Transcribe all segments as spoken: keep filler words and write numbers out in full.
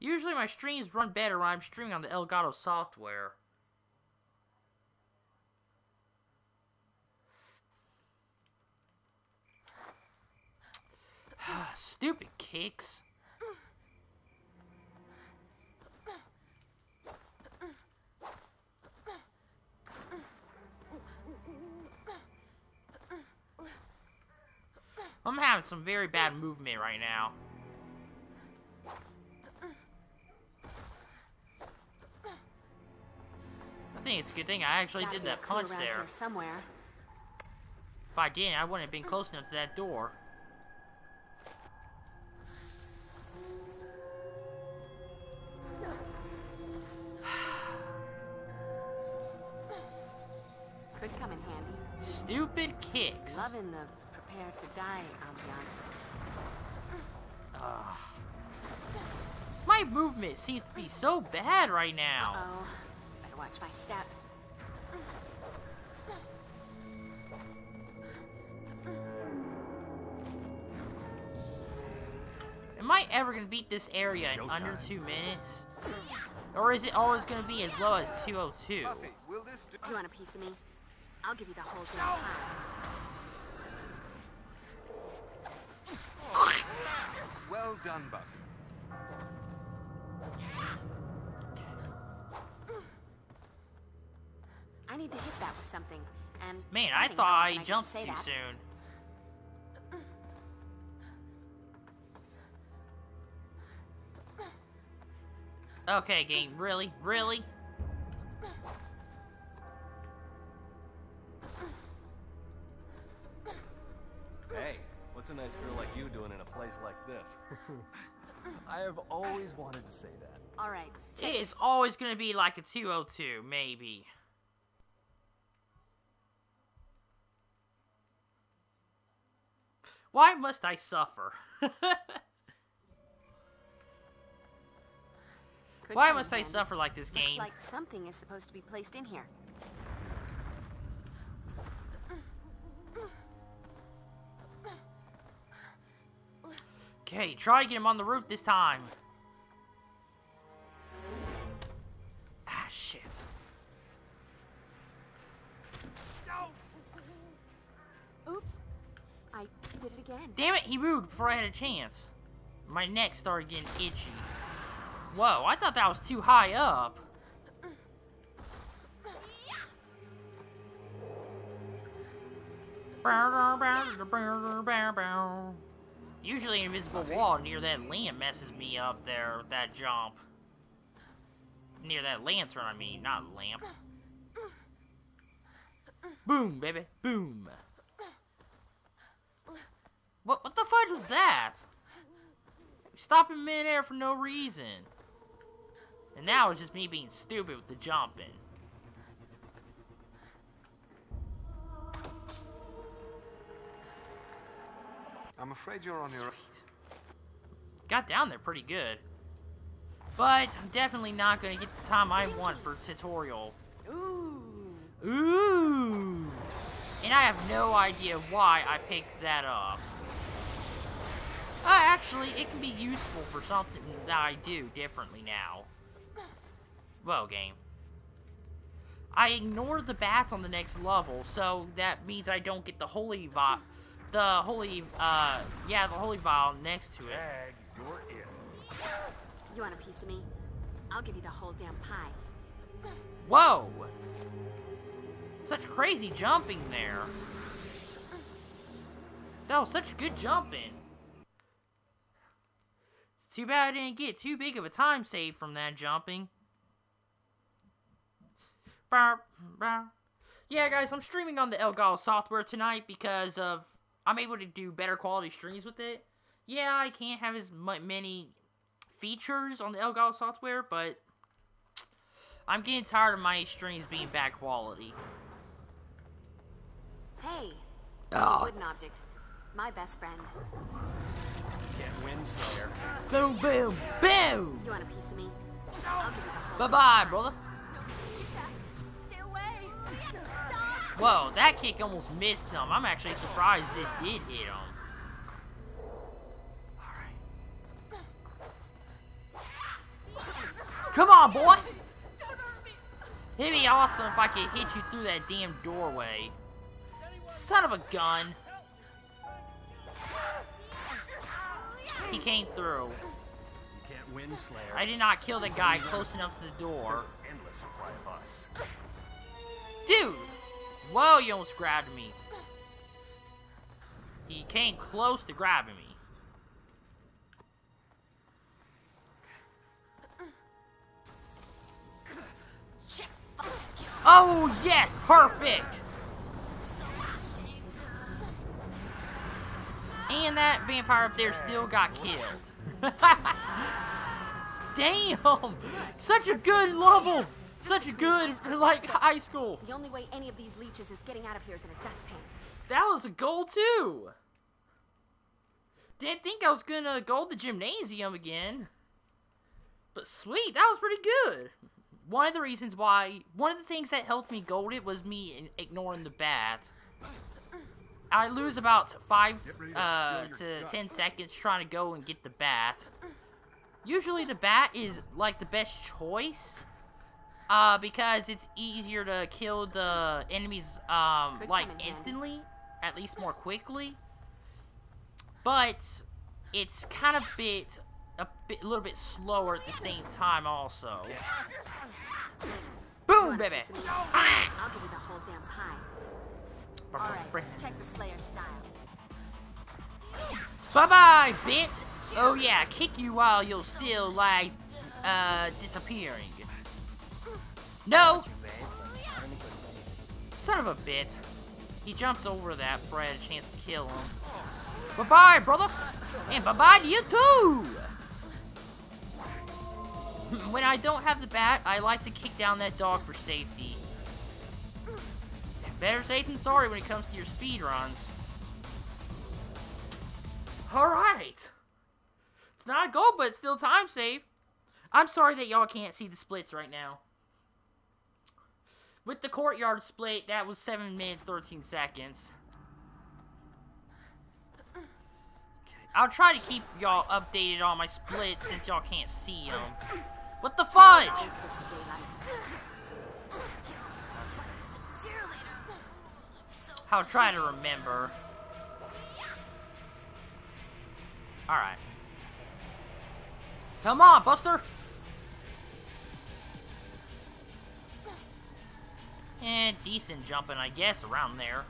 Usually my streams run better when I'm streaming on the Elgato software. Stupid kicks. I'm having some very bad movement right now. I think it's a good thing I actually did that punch there. Somewhere. If I didn't, I wouldn't have been close enough to that door. Could come in handy. Stupid kicks. Loving the prepare to die ambiance. Uh, my movement seems to be so bad right now. Uh oh, better watch my step. Am I ever gonna beat this area in under two minutes? Or is it always gonna be as low as two oh two? Buffy, will this do you want a piece of me? I'll give you the whole thing. No. Well done, Buffy. I need to hit that with something. And man, I thought I jumped too that. soon. Okay, game. Really? Really? Hey, what's a nice girl like you doing in a place like this? I have always wanted to say that. All right. It's always going to be like a two oh two, maybe. Why must I suffer? Why must I suffer like this game? Looks like something is supposed to be placed in here. Okay, try to get him on the roof this time. Ah, shit. Oops. I did it again. Damn it, he moved before I had a chance. My neck started getting itchy. Whoa, I thought that was too high up. Usually an invisible wall near that lamp messes me up there with that jump. Near that lantern, I mean, not lamp. Boom, baby, boom. What, what the fudge was that? Stopping midair for no reason. And now it's just me being stupid with the jumping. I'm afraid you're on Sweet. your... Got down there pretty good. But I'm definitely not going to get the time I want for tutorial. Ooh. Ooh. And I have no idea why I picked that up. Uh, actually, it can be useful for something that I do differently now. Well, game. I ignored the bats on the next level, so that means I don't get the holy vial. The holy, uh, yeah, the holy vial next to it. You're in. You want a piece of me? I'll give you the whole damn pie. Whoa! Such crazy jumping there. That was such good jumping. Too bad I didn't get too big of a time save from that jumping. Yeah, guys, I'm streaming on the Elgato software tonight because of I'm able to do better quality streams with it. Yeah, I can't have as many features on the Elgato software, but I'm getting tired of my streams being bad quality. Hey, oh. wooden object, my best friend. Can't win, Slayer. Boom, boom, boom! You want a piece of me? Bye-bye, brother. Stay away. Whoa, that kick almost missed him. I'm actually surprised it did hit him. Alright. Come on, boy! Don't hurt me. It'd be awesome if I could hit you through that damn doorway. Son of a gun. He came through. You can't win, Slayer. I did not kill the guy close enough to the door. Dude! Whoa, you almost grabbed me. He came close to grabbing me. Oh, yes! Perfect! And that vampire up there still got killed. Damn! Such a good level! Such a good, like, high school. The only way any of these leeches is getting out of here is in a dustpan. That was a goal, too! Didn't think I was gonna gold the gymnasium again. But sweet, that was pretty good. One of the reasons why, one of the things that helped me gold it was me ignoring the bat. I lose about five uh, to ten seconds trying to go and get the bat. Usually the bat is like the best choice uh, because it's easier to kill the enemies um, like instantly, at least more quickly. But it's kind of bit a bit, a little bit slower at the same time also. Boom, baby! Ah! I'll give you the whole damn pie. All right, check the Slayer style. Bye-bye, bitch! Oh yeah, kick you while you're still, like, uh, disappearing. No! Son of a bitch. He jumped over that for a chance to kill him. Bye-bye, brother! And bye-bye to you, too! When I don't have the bat, I like to kick down that dog for safety. Better safe than sorry when it comes to your speed runs. Alright. It's not a goal, but it's still time save. I'm sorry that y'all can't see the splits right now. With the courtyard split, that was seven minutes, thirteen seconds. Okay. I'll try to keep y'all updated on my splits since y'all can't see them. What the fudge? I'll try to remember. Alright. Come on, Buster! Eh, decent jumping, I guess, around there.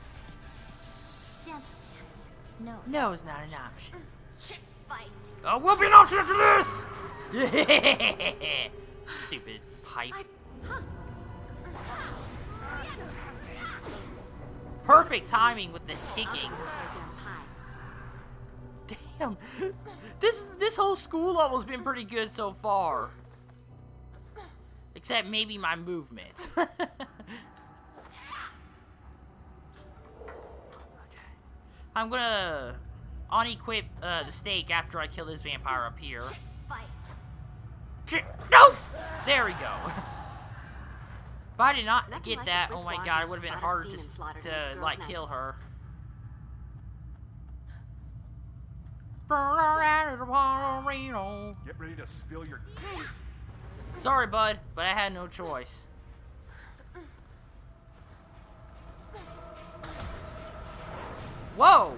No, no is not an option. Oh, we'll be an option after this! Stupid pipe. Perfect timing with the kicking. Damn. This this whole school level's been pretty good so far. Except maybe my movement. Okay. I'm gonna unequip uh, the stake after I kill this vampire up here. No! There we go. If I did not get that, oh my god, it would have been harder to, to like, kill her. Get ready to spill your... Sorry, bud, but I had no choice. Whoa!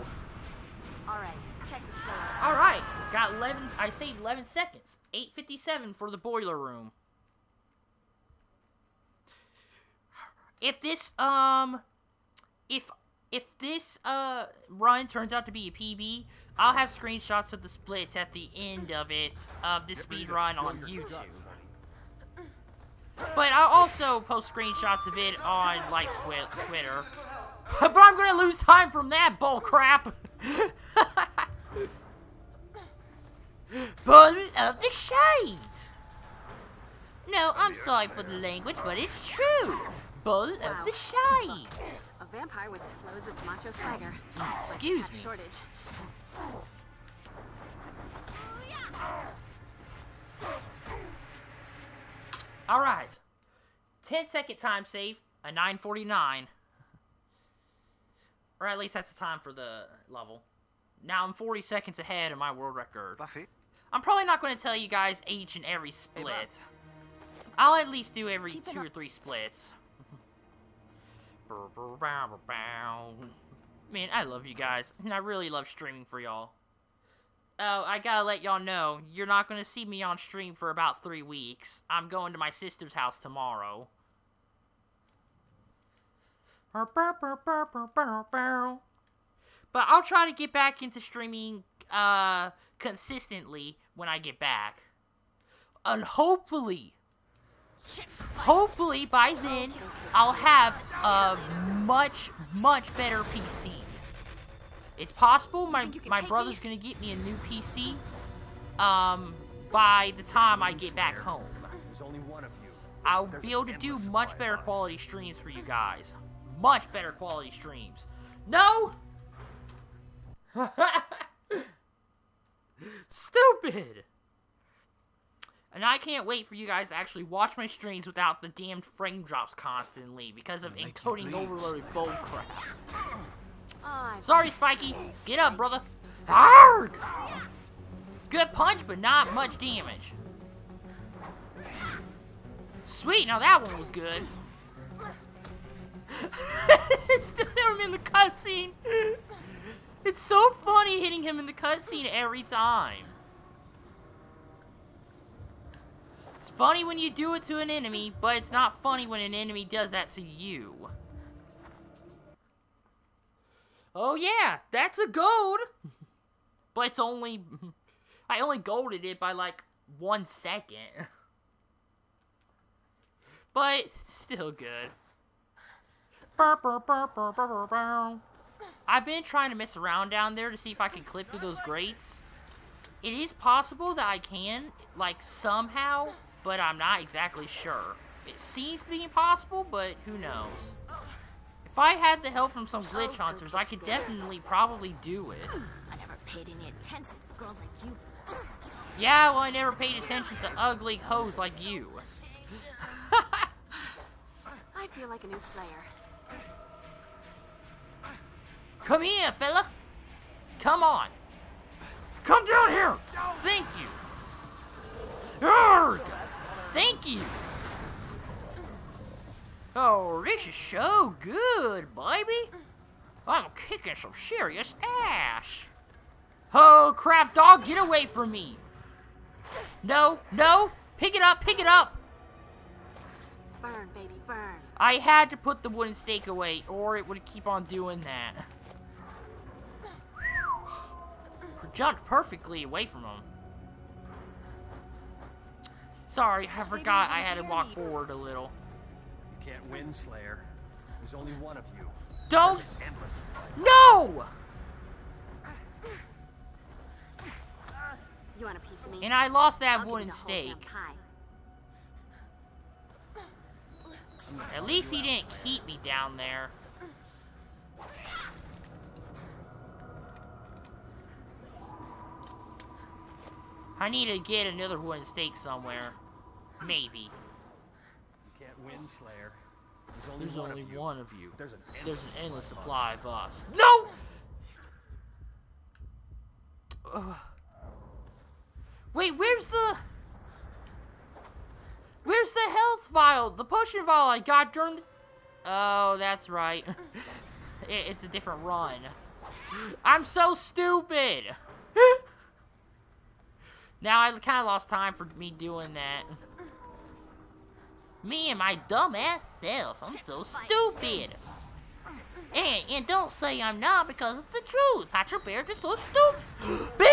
Alright, check the stats. Alright, got eleven, I saved eleven seconds. eight fifty-seven for the boiler room. If this, um, if, if this, uh, run turns out to be a P B, I'll have screenshots of the splits at the end of it, of this speedrun on YouTube. But I'll also post screenshots of it on, like, Twitter. But I'm gonna lose time from that bull crap! Bull of the shade! No, I'm sorry for the language, but it's true! Bull wow. of the shade. A vampire with loads of macho swagger. Excuse me. Shortage. All right. ten second time save. A nine forty-nine. Or at least that's the time for the level. Now I'm forty seconds ahead of my world record. Buffy. I'm probably not going to tell you guys each and every split. Hey, I'll at least do every Keep two or three splits. Man, I love you guys, and I really love streaming for y'all. Oh, I gotta let y'all know, you're not gonna see me on stream for about three weeks. I'm going to my sister's house tomorrow. But I'll try to get back into streaming uh, consistently when I get back. And hopefully, hopefully by then, I'll have a much, much better P C. It's possible my, my brother's going to get me a new P C um, by the time I get back home. I'll be able to do much better quality streams for you guys. Much better quality streams. No! Stupid! And I can't wait for you guys to actually watch my streams without the damn frame drops constantly because of encoding overloaded bull crap. Sorry, Spiky. Get up, brother. Arrgh! Good punch, but not much damage. Sweet, now that one was good. Still him in the cutscene. It's so funny hitting him in the cutscene every time. It's funny when you do it to an enemy, but it's not funny when an enemy does that to you. Oh yeah, that's a gold. But it's only... I only golded it by like one second. But it's still good. I've been trying to mess around down there to see if I can clip through those grates. It is possible that I can, like, somehow, but I'm not exactly sure. It seems to be impossible, but who knows. If I had the help from some glitch hunters, I could definitely probably do it. I never paid any attention to girls like you. Yeah, well, I never paid attention to ugly hoes like you. I feel like a new Slayer. Come here, fella. Come on. Come down here. Thank you. Arrgh. Thank you. Oh, this is so good, baby. I'm kicking some serious ass. Oh, crap, dog. Get away from me. No, no. Pick it up. Pick it up. Burn, baby, burn. I had to put the wooden stake away, or it would keep on doing that. Jumped perfectly away from him. Sorry, I forgot I had to walk forward a little. You can't win, Slayer. There's only one of you. Don't. No! You want a piece of me? And I lost that wooden stake. At least he didn't keep me down there. I need to get another wooden stake somewhere. Maybe. You can't win, Slayer. There's only, There's one, only of one of you. There's an endless, There's an endless supply of us. No! Ugh. Wait, where's the... Where's the health vial? The potion vial I got during the... Oh, that's right. it, it's a different run. I'm so stupid! Now, I kind of lost time for me doing that. Me and my dumbass self. I'm so stupid. And, and don't say I'm not because it's the truth. Patrick Barrett is so stupid.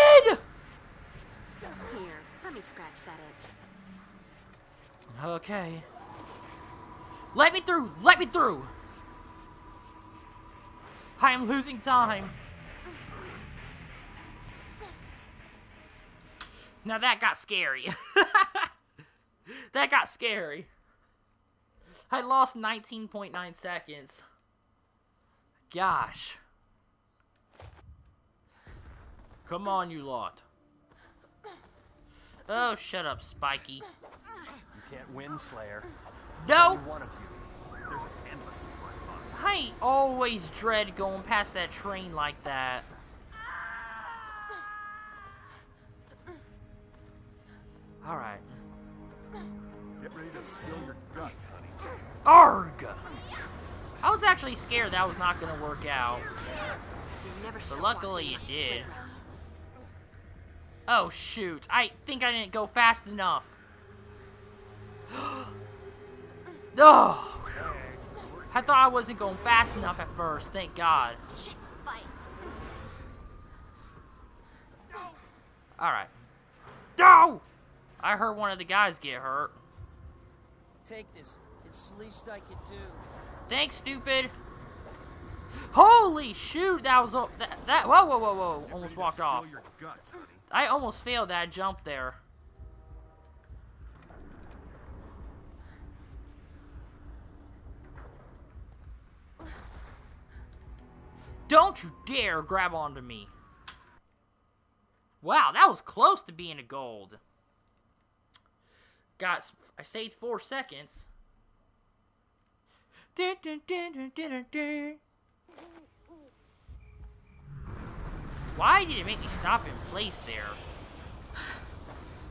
Here, let me scratch that itch. Okay. Let me through. Let me through. I am losing time. Now that got scary. That got scary. I lost nineteen point nine seconds. Gosh. Come on, you lot. Oh, shut up, Spiky. You can't win, Slayer. No! One of you. There's an endless supply of us. I always dread going past that train like that. Alright. Get ready to spill your guts, honey. Arg! I was actually scared that was not gonna work out. But luckily it did. Oh shoot, I think I didn't go fast enough. Oh! I thought I wasn't going fast enough at first, thank God. Alright. No! I heard one of the guys get hurt. Take this. It's the least I could do. Thanks, stupid. Holy shoot, that was that, that whoa whoa whoa whoa. Almost walked off. Guts, I almost failed that jump there. Don't you dare grab onto me. Wow, that was close to being a gold. Got, I saved four seconds. Dun, dun, dun, dun, dun, dun, dun. Why did it make me stop in place there?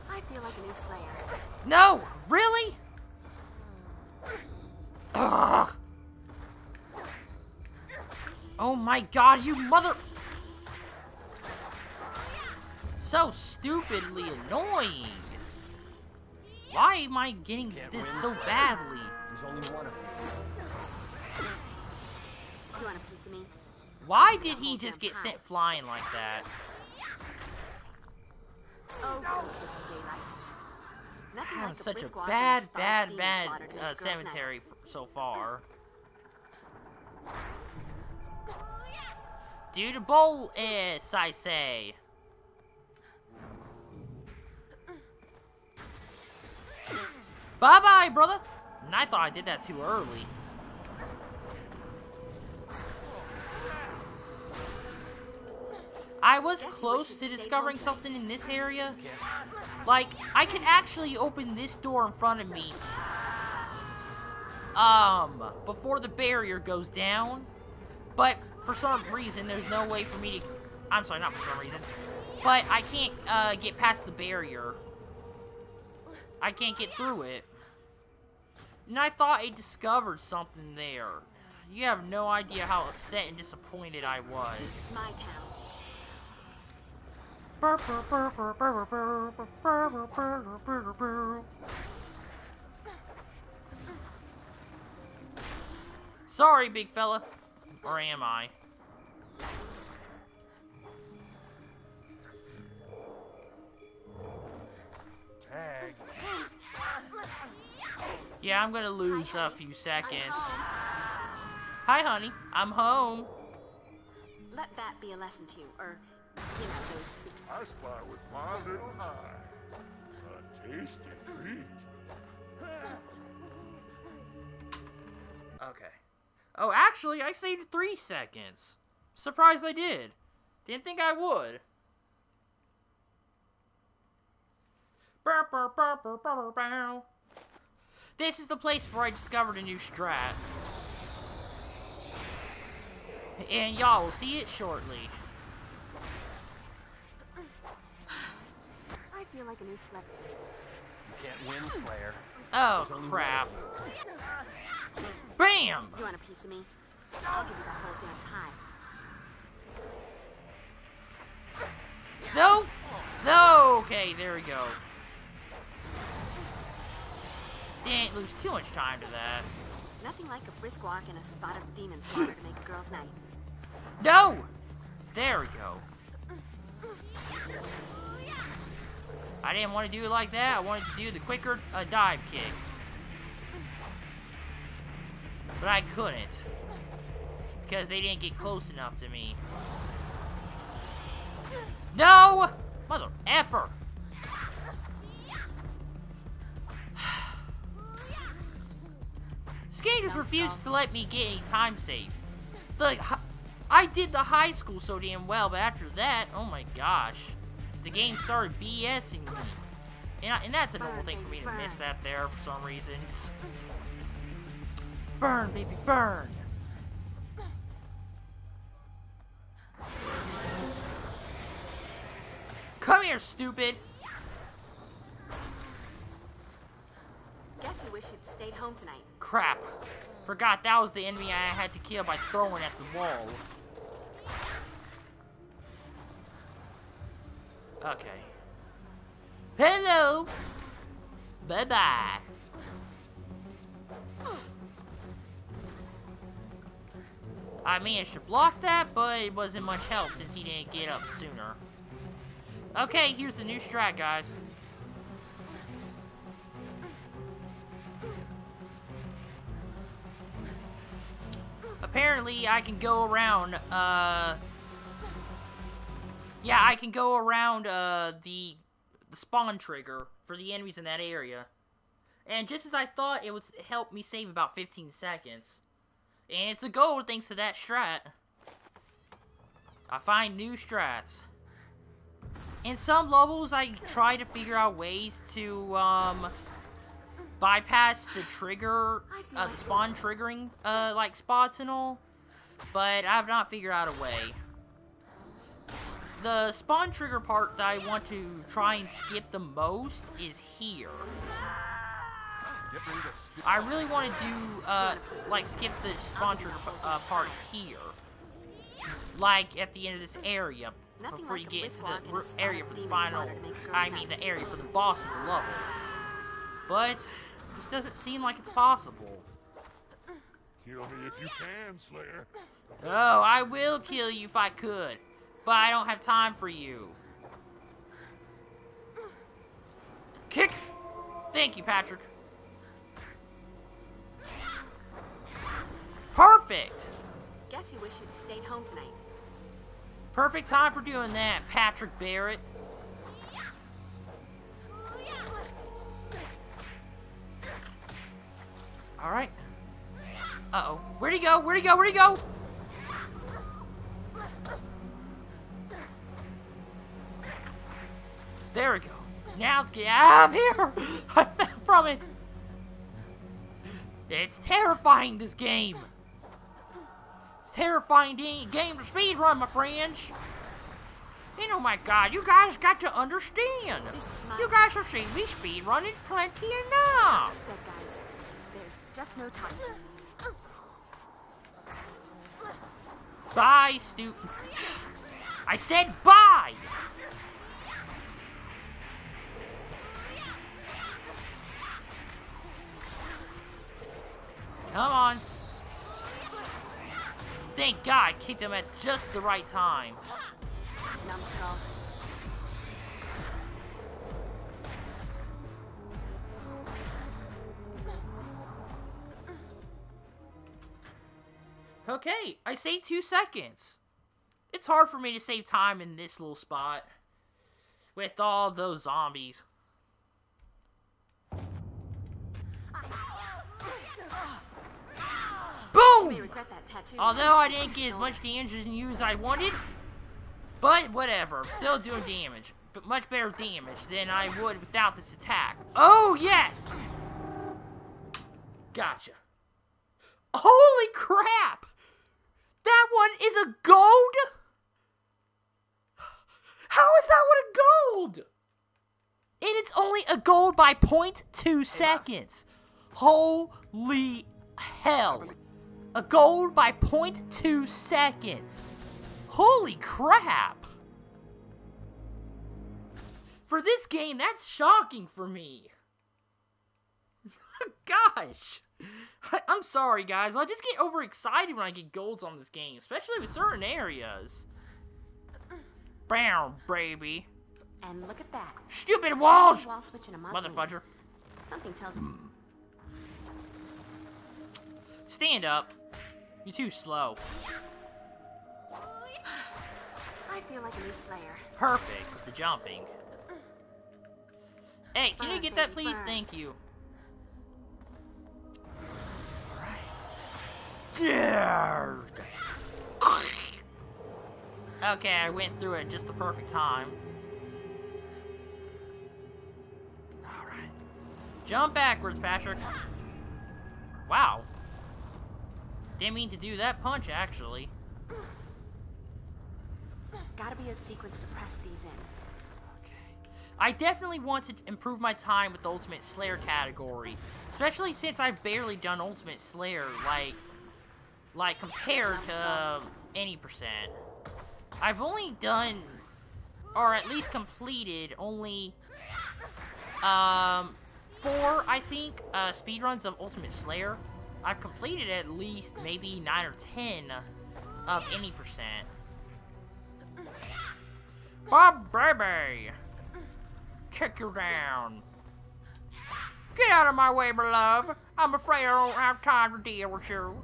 I feel like a new Slayer. No, really? Ugh. Oh my God, you mother... So stupidly annoying. Why am I getting this so badly? There's only one of you. You want a piece of me? Why did he just get sent flying like that? I'm such a bad, bad, bad uh, cemetery so far. Dude, a bowl is, I say. Bye-bye, brother! And I thought I did that too early. I was close to discovering something in this area. Like, I could actually open this door in front of me. Um, before the barrier goes down. But, for some reason, there's no way for me to... I'm sorry, not for some reason. But, I can't uh, get past the barrier. I can't get through it. And I thought I discovered something there. You have no idea how upset and disappointed I was. This is my town. Sorry, big fella. Or am I? Tag. Yeah, I'm gonna lose hi, a few seconds. Hi, honey. I'm home. Let that be a lesson to you, or you know those. I spy with my little eye a tasty treat. Okay. Oh, actually, I saved three seconds. Surprised I did. Didn't think I would. Bow, bow, bow, bow, bow, bow. This is the place where I discovered a new strat. And y'all will see it shortly. I feel like a new Slayer. You can't win, Slayer. Oh, crap. Bam! You want a piece of me? I'll give you the whole damn pie. No! No! Okay, there we go. Didn't lose too much time to that. Nothing like a brisk walk and a spot of demon slaughter to make a girl's night. No! There we go. I didn't want to do it like that. I wanted to do the quicker uh, dive kick. But I couldn't. Because they didn't get close enough to me. No! Mother effer! Skaters refused to let me get any time save. Like, I did the high school so damn well, but after that, oh my gosh, the game started BSing me, and, I, and that's a normal thing for me to miss that there for some reason. Burn, baby, burn. Come here, stupid. Guess really wish you'd stayed home tonight. Crap. Forgot that was the enemy I had to kill by throwing at the wall. Okay. Hello! Bye-bye. I managed to block that, but it wasn't much help since he didn't get up sooner. Okay, here's the new strat, guys. Apparently, I can go around, uh... yeah, I can go around, uh, the, the spawn trigger for the enemies in that area. And just as I thought, it would help me save about fifteen seconds. And it's a goal thanks to that strat. I find new strats. In some levels, I try to figure out ways to, um... bypass the trigger, uh, the spawn triggering, uh, like, spots and all. But I've not figured out a way. The spawn trigger part that I want to try and skip the most is here. I really want to do, uh, like, skip the spawn trigger uh, part here. Like, at the end of this area. Before you get to the area for the final, I mean the area for the boss of the level. But this doesn't seem like it's possible. Kill me if you can, Slayer. Oh, I will kill you if I could, but I don't have time for you. Kick! Thank you, Patrick. Perfect! Guess you wish you'd stayed home tonight. Perfect time for doing that, Patrick Barrett. All right. Uh-oh. Where'd he go? Where'd he go? Where'd he go? There we go. Now let's get out of here. I fell from it. It's terrifying, this game. It's terrifying game to speedrun, my friends. And oh my god, you guys got to understand. You guys have seen me speedrunning plenty enough. Just no time. Bye, stupid. I said bye! Come on. Thank God I kicked him at just the right time. Numbskull. Okay, I saved two seconds. It's hard for me to save time in this little spot with all those zombies. Boom! Although I didn't get as much damage as you as I wanted, but whatever, I'm still doing damage. But much better damage than I would without this attack. Oh, yes! Gotcha. Holy crap! That one is a gold? How is that one a gold? And it's only a gold by zero point two seconds. Holy hell. A gold by zero point two seconds. Holy crap. For this game, that's shocking for me. Gosh. I'm sorry, guys. I just get overexcited when I get golds on this game, especially with certain areas. Bam, baby. And look at that. Stupid walls! Wall motherfudger. Something tells me. Stand up. You're too slow. I feel like a new Slayer. Perfect with the jumping. Hey, can burn, you get that, please? Burn. Thank you. Okay, I went through it just the perfect time. Alright. Jump backwards, Patrick. Wow. Didn't mean to do that punch, actually. Gotta be a sequence to press these in. Okay. I definitely want to improve my time with the Ultimate Slayer category, especially since I've barely done Ultimate Slayer, like, like compared to any percent. I've only done, or at least completed, only, um, four, I think, uh, speedruns of Ultimate Slayer. I've completed at least maybe nine or ten of any percent. Bob Baby! Kick you down. Get out of my way, my love. I'm afraid I don't have time to deal with you.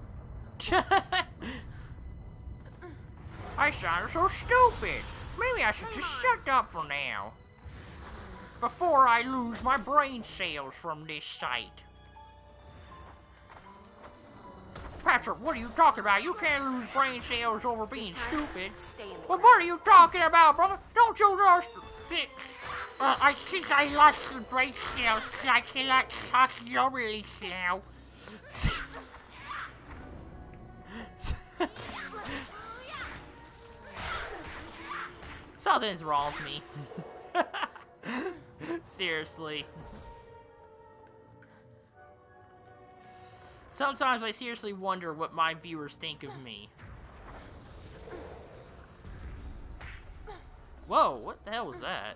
I sound so stupid. Maybe I should just shut up for now. Before I lose my brain cells from this sight. Patrick, what are you talking about? You can't lose brain cells over being stupid. Well, what are you talking about, brother? Don't you just... Uh, I think I lost the brain cells because I cannot talk normally now. Something's wrong with me. Seriously. Sometimes I seriously wonder what my viewers think of me. Whoa, what the hell was that?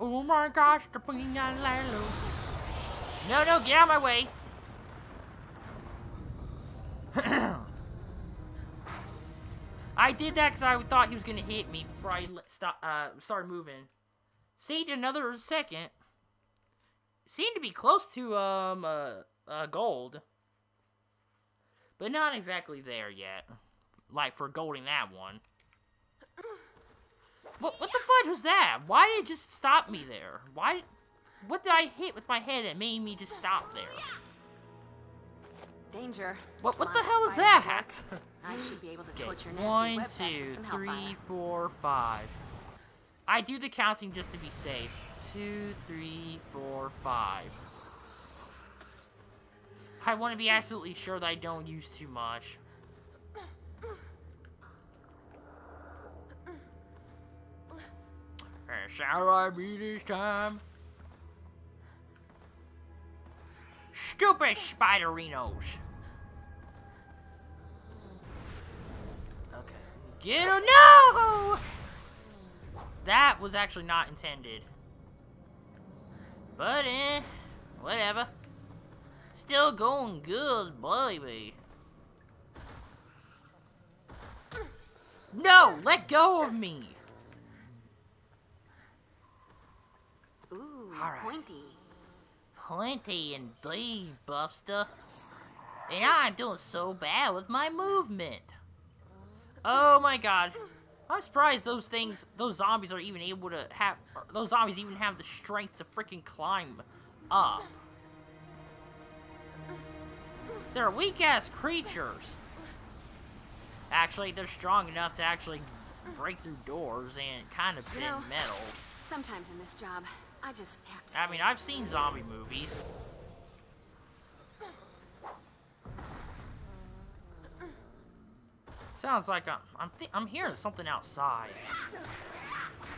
Oh my gosh, the Pinalalo. No, no, get out of my way. I did that because I thought he was going to hit me before I stop, uh, started moving. Saved another second. Seemed to be close to um uh, uh gold, but not exactly there yet. Like for golding that one. What what the fudge was that? Why did it just stop me there? Why? What did I hit with my head that made me just stop there? Danger. What what the hell is that? I should be able to torch your nasty web basket with some hellfire. One, two, three, four, five. I do the counting just to be safe. Two, three, four, five. I want to be absolutely sure that I don't use too much. Shall I be this time? Stupid spiderinos. Okay. Get him. No! That was actually not intended. But eh, whatever. Still going good, baby. No, let go of me. Ooh, right. Pointy. Pointy indeed, Buster. And I'm doing so bad with my movement. Oh my God. I'm surprised those things, those zombies are even able to have, those zombies even have the strength to freaking climb up. They're weak-ass creatures. Actually, they're strong enough to actually break through doors and kind of bend you know, metal. Sometimes in this job, I just have to I mean, I've seen zombie movies. Sounds like I'm I'm, th I'm hearing something outside.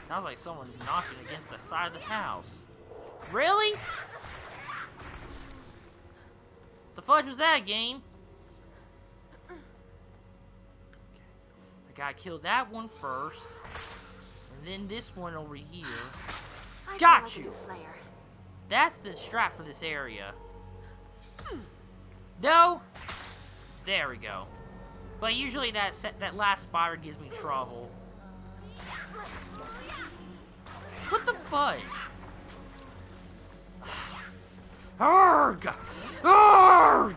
Sounds like someone knocking against the side of the house. Really? The fudge was that game? Okay. I gotta kill that one first, and then this one over here. Got you. That's the strat for this area. No. There we go. But usually that set, that last spider gives me trouble. What the fudge? Arg! Arg!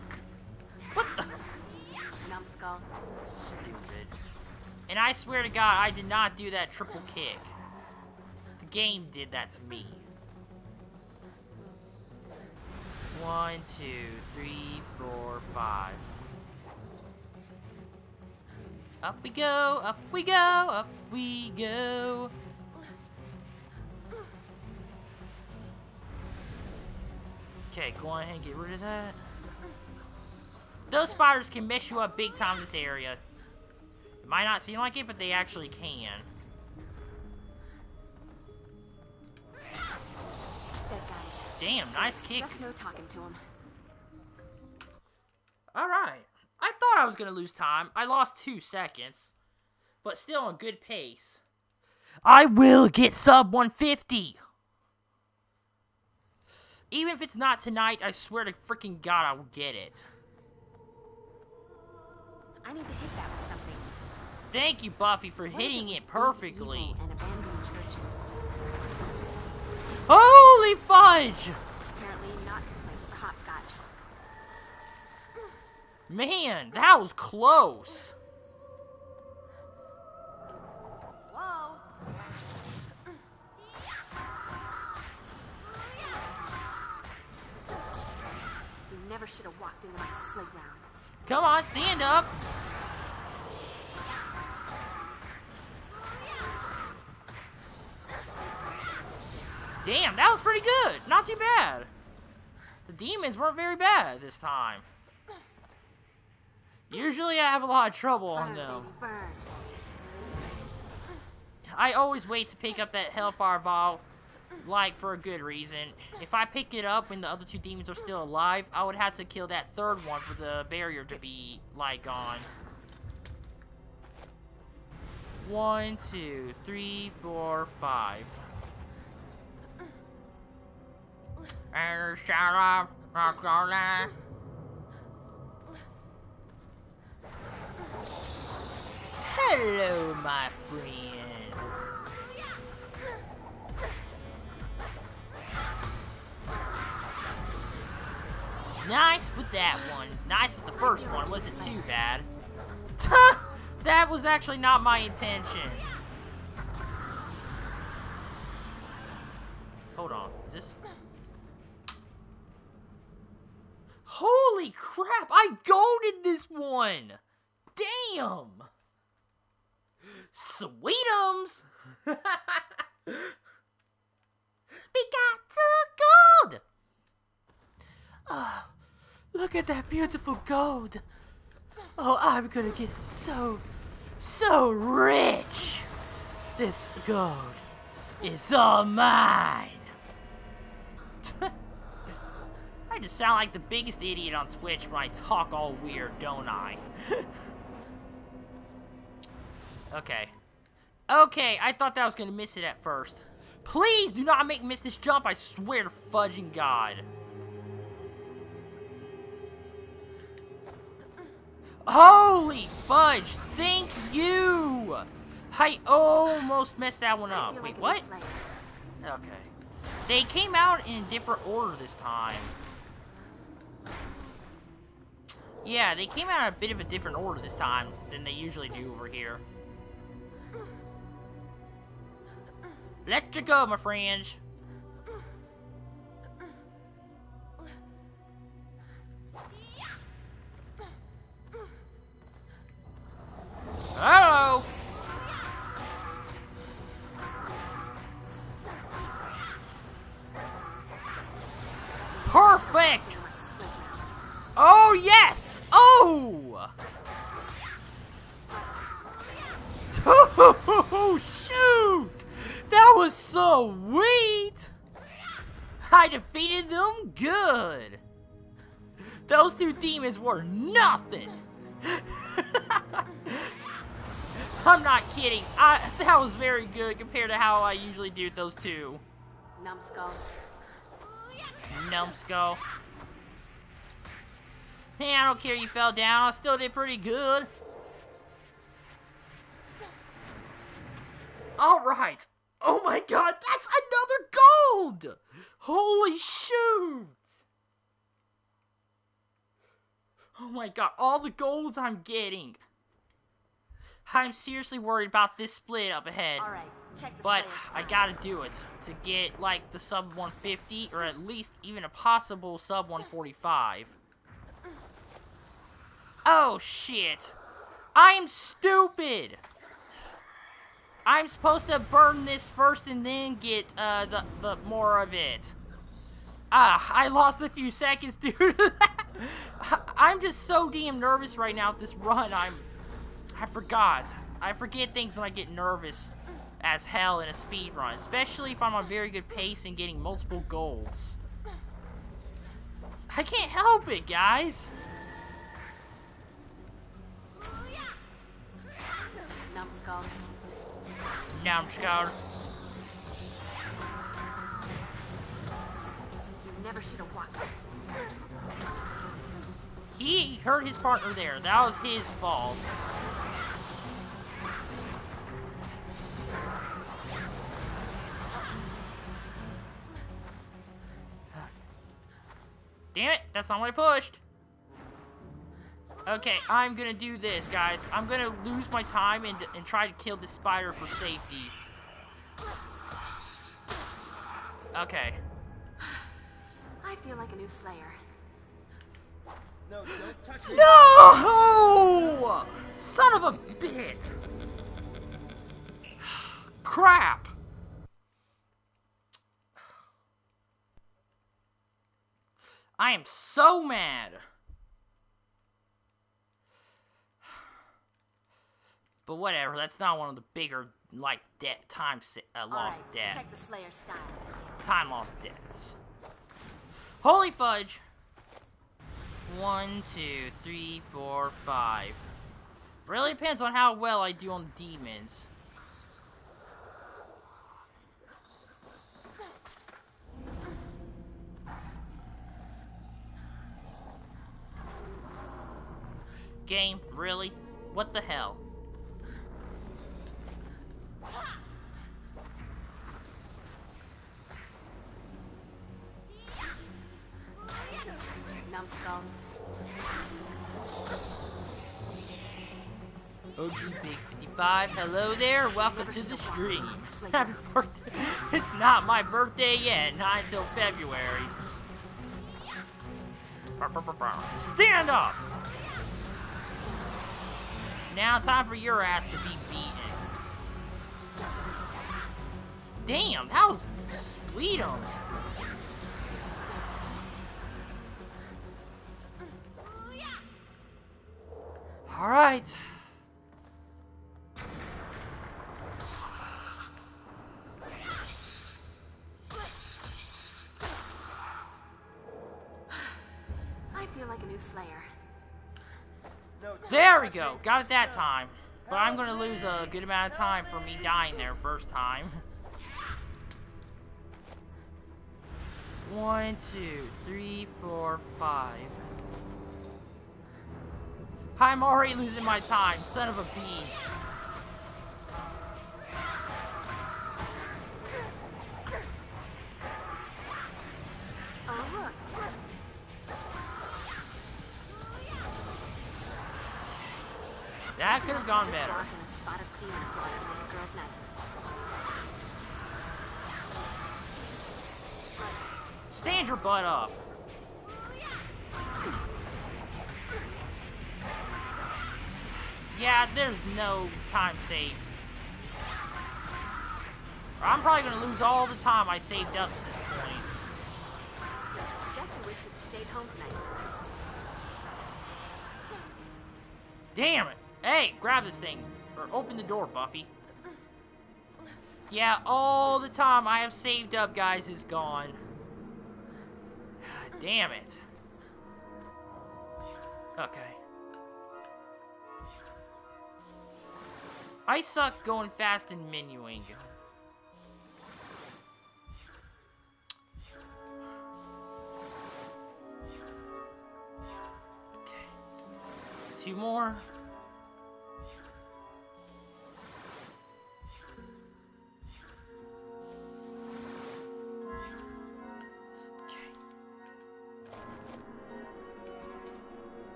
What the? Numbskull. Stupid. And I swear to God, I did not do that triple kick. The game did that to me. One, two, three, four, five. Up we go, up we go, up we go. Okay, go on ahead and get rid of that. Those spiders can mess you up big time in this area. It might not seem like it, but they actually can. damn, nice kick. That's no talking to him. All right. I thought I was going to lose time. I lost two seconds, but still on good pace. I will get sub one fifty. Even if it's not tonight, I swear to freaking God I will get it. I need to hit that with something. Thank you, Buffy, for what hitting it perfectly. And abandoned churches. Holy fudge! Apparently not the place for hopscotch. Man, that was close. Whoa. You never should have walked in like a sling round. Come on, stand up. Damn, that was pretty good. Not too bad. The demons weren't very bad this time. Usually I have a lot of trouble on them. I always wait to pick up that Hellfire Vial, like, for a good reason. If I pick it up when the other two demons are still alive, I would have to kill that third one for the barrier to be, like, gone. One, two, three, four, five. And shut up, not gonna. Hello, my friend. Nice with that one. Nice with the first one. Wasn't too bad. That was actually not my intention. Hold on. Is this... Holy crap! I goated this one! Damn! Sweetums! We got to gold! Oh, look at that beautiful gold! Oh, I'm gonna get so, so rich! This gold is all mine! I just sound like the biggest idiot on Twitch when I talk all weird, don't I? Okay. Okay, I thought that I was gonna miss it at first. Please do not make me miss this jump, I swear to fudging God. Holy fudge, thank you! I almost messed that one up. Wait, what? Okay. They came out in a different order this time. Yeah, they came out in a bit of a different order this time than they usually do over here. Let you go, my friends. Hello. Perfect. Oh, yes! Oh! Oh, shoot! That was so sweet! I defeated them good! Those two demons were nothing! I'm not kidding. I, that was very good compared to how I usually do those two. Numbskull. Numbskull. Hey, I don't care you fell down. I still did pretty good. Alright. Oh my God, that's another gold! Holy shoot! Oh my God, all the golds I'm getting. I'm seriously worried about this split up ahead. Alright, check the but I gotta do it to get like the sub one fifty or at least even a possible sub one forty-five. Oh, shit. I am stupid. I'm supposed to burn this first and then get uh, the, the more of it. Ah, I lost a few seconds due to that. I'm just so damn nervous right now with this run. I'm, I forgot. I forget things when I get nervous as hell in a speed run, especially if I'm on very good pace and getting multiple goals. I can't help it, guys. Numbskull. Numbskull. You never should have won. He hurt his partner there. That was his fault. Damn it, that's not what I pushed. Okay, I'm gonna do this, guys. I'm gonna lose my time and, and try to kill this spider for safety. Okay. I feel like a new Slayer. No! Don't touch me. No! Son of a bitch! Crap! I am so mad. But whatever, that's not one of the bigger, like, debt, time uh, lost right, debt. Check the Slayer style. Time lost debts. Holy fudge! One, two, three, four, five. Really depends on how well I do on the demons. Game, really? What the hell? Numbskull. O G Big fifty-five, hello there, welcome to the stream. Happy birthday. It's not my birthday yet, not until February. Stand up! Now time for your ass to be beaten. Damn, that was sweetums. Alright. I feel like a new Slayer. There we go. Got it that time. But I'm going to lose a good amount of time for me dying there first time. One, two, three, four, five. I'm already losing my time, son of a bee. That could have gone better. Stand your butt up. Yeah, there's no time save. I'm probably gonna lose all the time I saved up to this point. I guess we should stay home tonight. Damn it! Hey, grab this thing. Or open the door, Buffy. Yeah, all the time I have saved up, guys, is gone. Damn it. Okay. I suck going fast and menuing. Okay. Two more.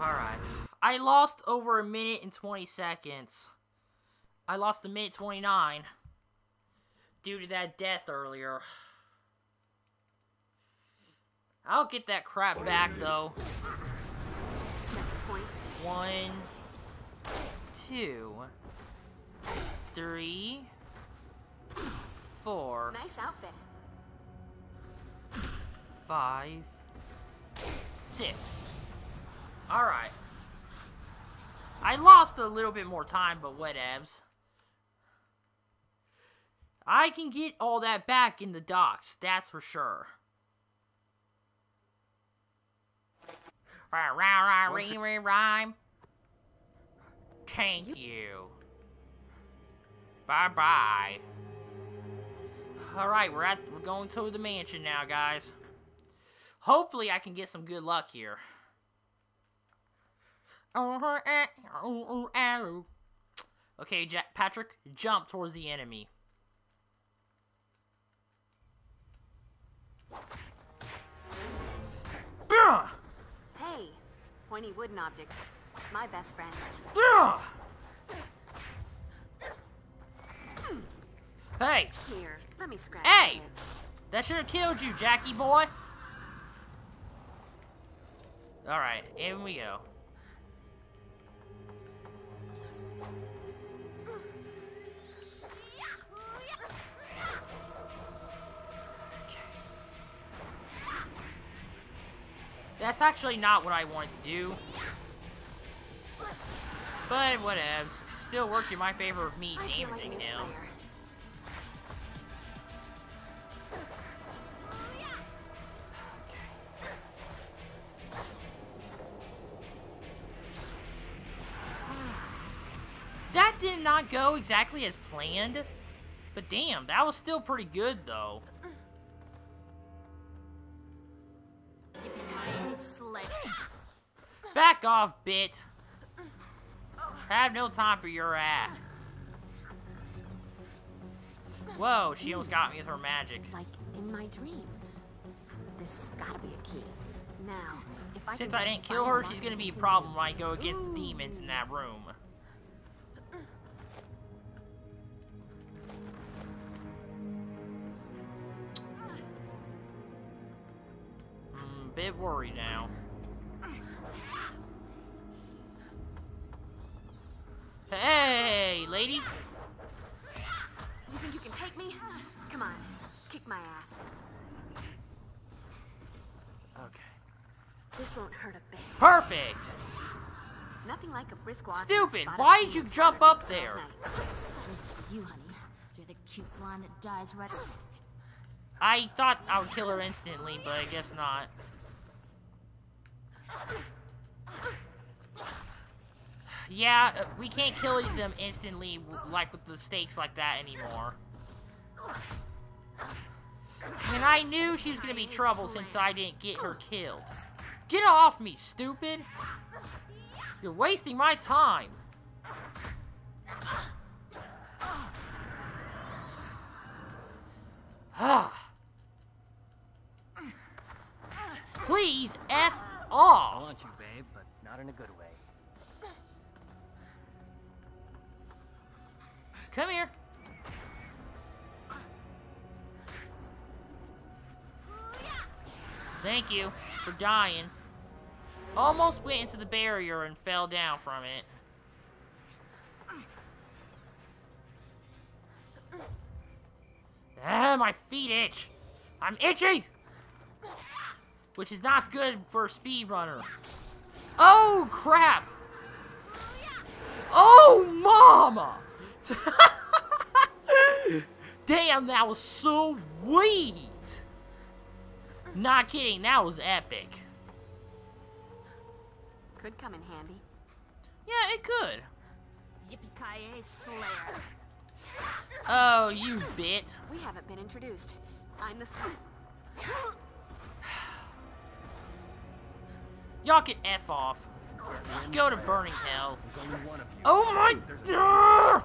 Alright, I lost over a minute and twenty seconds. I lost a minute twenty-nine due to that death earlier. I'll get that crap back though. One, two, three, four, nice outfit. Five, six. Alright. I lost a little bit more time, but whatevs. I can get all that back in the docks, that's for sure. Rhyme. Thank you. Bye-bye. Alright, we're, we're going to the mansion now, guys. Hopefully I can get some good luck here. Okay, Jack, Patrick, jump towards the enemy. Hey, pointy wooden object. My best friend. Hey! Here, let me scratch. Hey! That should have killed you, Jackie boy! Alright, in we go. That's actually not what I wanted to do. But whatevs. Still worked in my favor of me damaging him. That did not go exactly as planned. But damn, that was still pretty good though. Back off, bit. Have no time for your ass. Whoa, she almost got me with her magic. Like in my dream. This has gotta be a key. Now, if I Since I didn't kill her, she's gonna be a problem when I go against Ooh. the demons in that room. I'm a bit worried now. Hey, lady! You think you can take me? Come on, kick my ass. Okay. This won't hurt a bit. Perfect! Nothing like a brisk walk. Stupid! Why did you jump up there? It's for you, honey. You're the cute blonde that dies right away. I thought I would kill her instantly, but I guess not. Yeah, we can't kill them instantly, like with the stakes like that anymore. And I knew she was gonna be trouble since I didn't get her killed. Get off me, stupid! You're wasting my time! Please, F off! I want you, babe, but not in a good way. Come here. Thank you for dying. Almost went into the barrier and fell down from it. Ah, my feet itch. I'm itchy! Which is not good for a speedrunner. Oh, crap! Oh, mama! Damn, that was sweet! Not kidding, that was epic. Could come in handy. Yeah, it could. Yippee-ki-yay, Slayer. Oh, you bit. We haven't been introduced. I'm the son. Y'all can F off. Go to burning hell. Oh my God!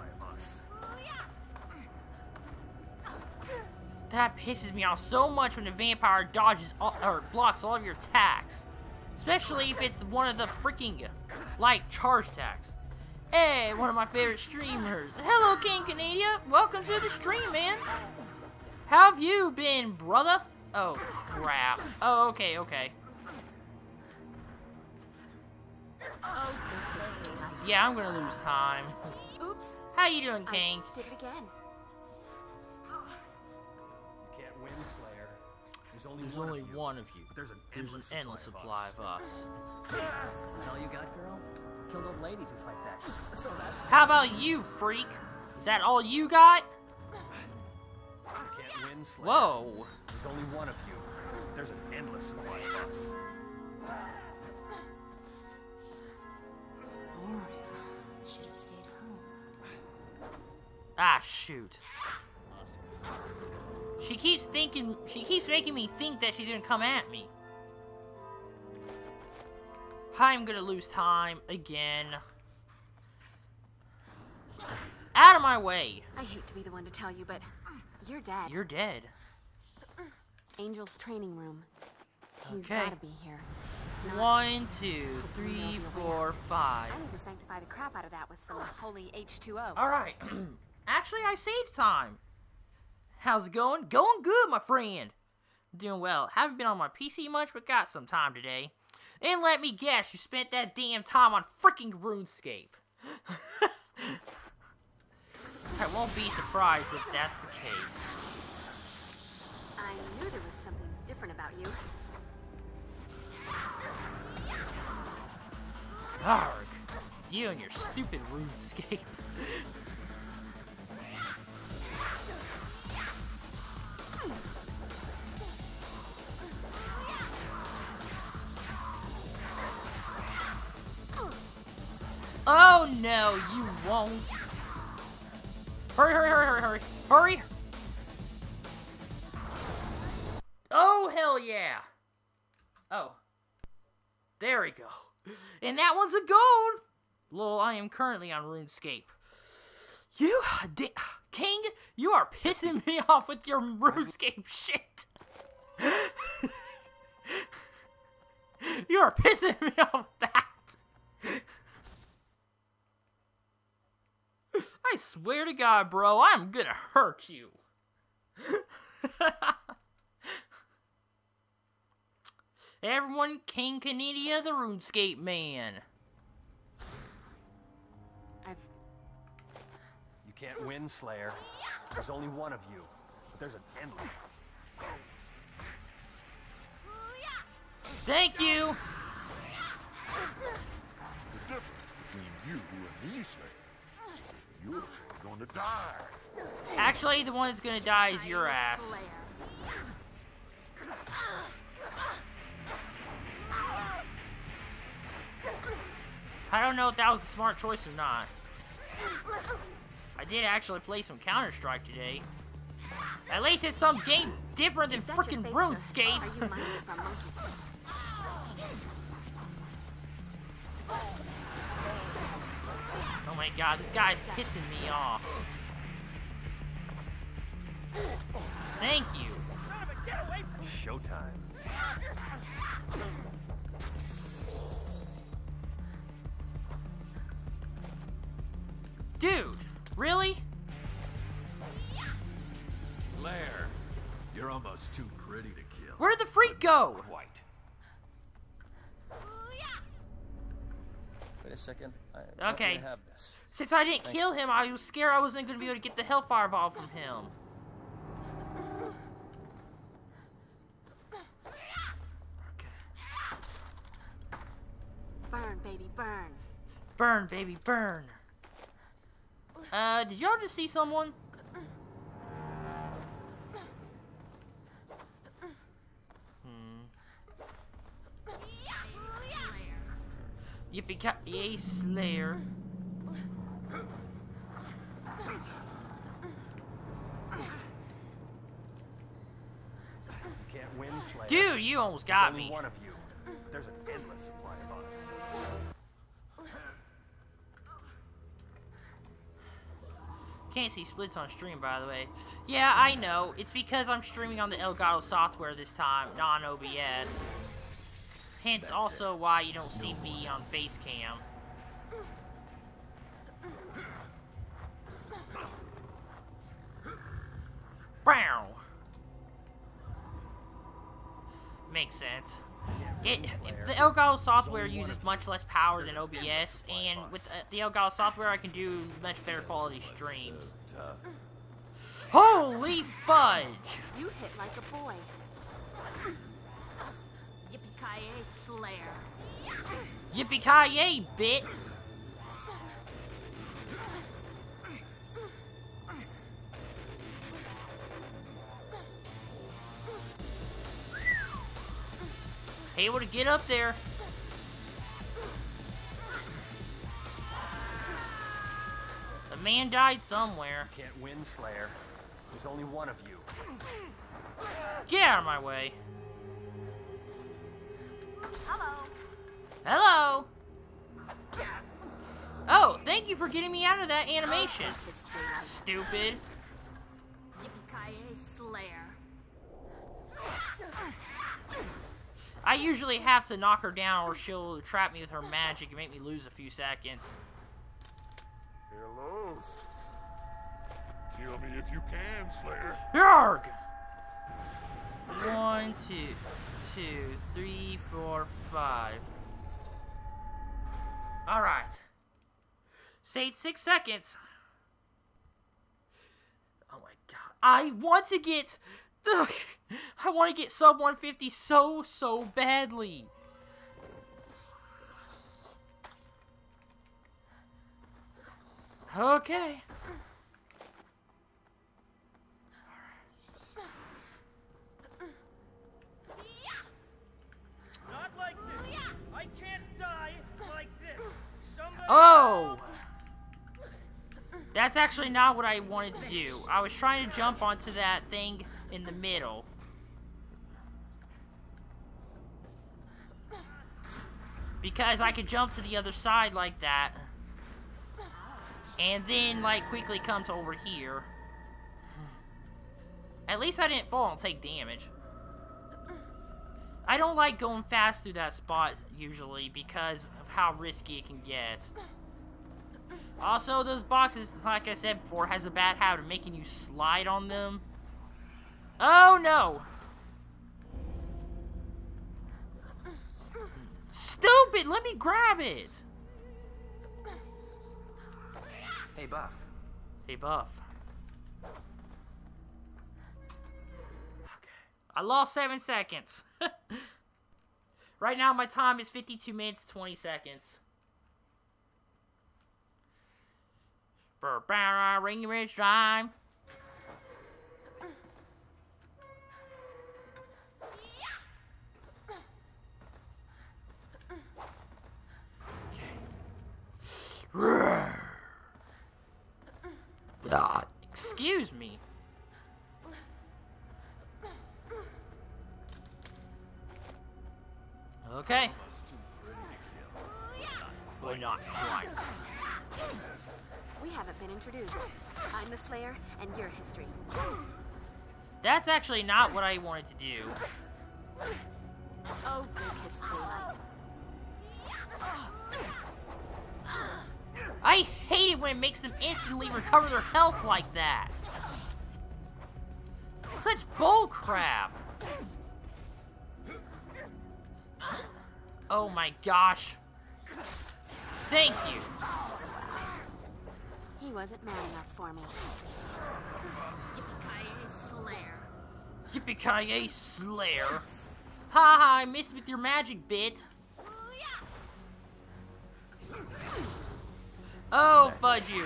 That pisses me off so much when the vampire dodges all, or blocks all of your attacks. Especially if it's one of the freaking, like, charge attacks. Hey, one of my favorite streamers. Hello, King Canadia. Welcome to the stream, man. How have you been, brother? Oh, crap. Oh, okay, okay. Yeah, I'm gonna lose time. Oops. How you doing, King? I did it again. You can't win, Slayer. There's only, there's one, only of one of you. There's an endless, there's an endless supply, supply of us. All you got, girl? Kill those ladies who fight back. So that's how about you, freak? Is that all you got? You can't win, Slayer. Whoa. There's only one of you. There's an endless supply of us. Gloria should have stayed home. Ah, shoot. She keeps thinking, she keeps making me think that she's gonna come at me. I'm gonna lose time again. Out of my way. I hate to be the one to tell you, but you're dead. You're dead. Angel's training room. He's okay. Gotta be here. Not One, two, three, four, five. I need to sanctify the crap out of that with some holy H two O. Alright. Actually, I saved time. How's it going? Going good, my friend. Doing well. Haven't been on my P C much, but got some time today. And let me guess, you spent that damn time on freaking RuneScape. I won't be surprised if that's the case. I knew there was something different about you. Arg, you and your stupid RuneScape. Oh no, you won't. Hurry, hurry, hurry, hurry, hurry. Hurry! Oh, hell yeah! Oh. There we go. And that one's a gold! Lol, I am currently on RuneScape. You, King, you are pissing me off with your RuneScape shit. You are pissing me off with that. I swear to God, bro, I'm gonna hurt you. Everyone, King Canadia, the RuneScape man. I've... You can't win, Slayer. There's only one of you, but there's an endless. Thank you. The difference between you and me, Slayer. You're gonna die. Actually, the one that's gonna die is your ass. I don't know if that was a smart choice or not. I did actually play some Counter Strike today. At least it's some game different than freaking RuneScape. Oh my God, this guy's pissing me off. Thank you. Son of a, get away from me. Showtime. Dude, really? Slayer, you're almost too pretty to kill. Where'd the freak go? Quite. Wait a second. I okay. Have this. Since I didn't Thank kill him, I was scared I wasn't going to be able to get the Hellfire Ball from him. Okay. Burn, baby, burn. Burn, baby, burn. Uh, did y'all just see someone? Yippee-ki-yay, Slayer. You can't win, Slayer. Dude, you almost got me. There's only one of you. There's an endless supply of us. Can't see splits on stream, by the way. Yeah, I know. It's because I'm streaming on the Elgato software this time, not on O B S. Hence, That's also it. why you don't see me on face cam. Bow. Makes sense. It, it the Elgato software uses much less power than O B S, and with uh, the Elgato software, I can do much better quality streams. Holy fudge! You hit like a boy. Yippee-ki-yay, Slayer. Yippee-ki-yay, bit. Able to get up there. A man died somewhere. Can't win, Slayer. There's only one of you. Get out of my way. Hello. Hello. Oh, thank you for getting me out of that animation. Stupid. Yippee-ki-yay, Slayer. I usually have to knock her down or she'll trap me with her magic and make me lose a few seconds. You're lost. Kill me if you can, Slayer. Yarg! One, two, two, three, four, five. Alright. Saved six seconds. Oh my god. I want to get... Ugh, I want to get sub one fifty so, so badly. Okay. Not like this. I can't die like this. Somebody oh! That's actually not what I wanted to do. I was trying to jump onto that thing in the middle. Because I could jump to the other side like that. And then, like, quickly come to over here. At least I didn't fall and take damage. I don't like going fast through that spot, usually, because of how risky it can get. Also, those boxes, like I said before, has a bad habit of making you slide on them. Oh, no! Stupid! Let me grab it! Hey, Buff. Hey, Buff. Okay. I lost seven seconds. Right now, my time is fifty-two minutes, twenty seconds. Ring your rich time. Ah, excuse me. Okay. We're not quite. We haven't been introduced. I'm the Slayer, and your history. That's actually not what I wanted to do. Oh, good history. I hate it when it makes them instantly recover their health like that. Such bull crap. Oh my gosh. Thank you. He wasn't man enough for me. Yippee-ki-yay, Slayer. Yippee-ki-yay, Slayer. Ha ha, I missed with your magic bit. Oh, fudge you.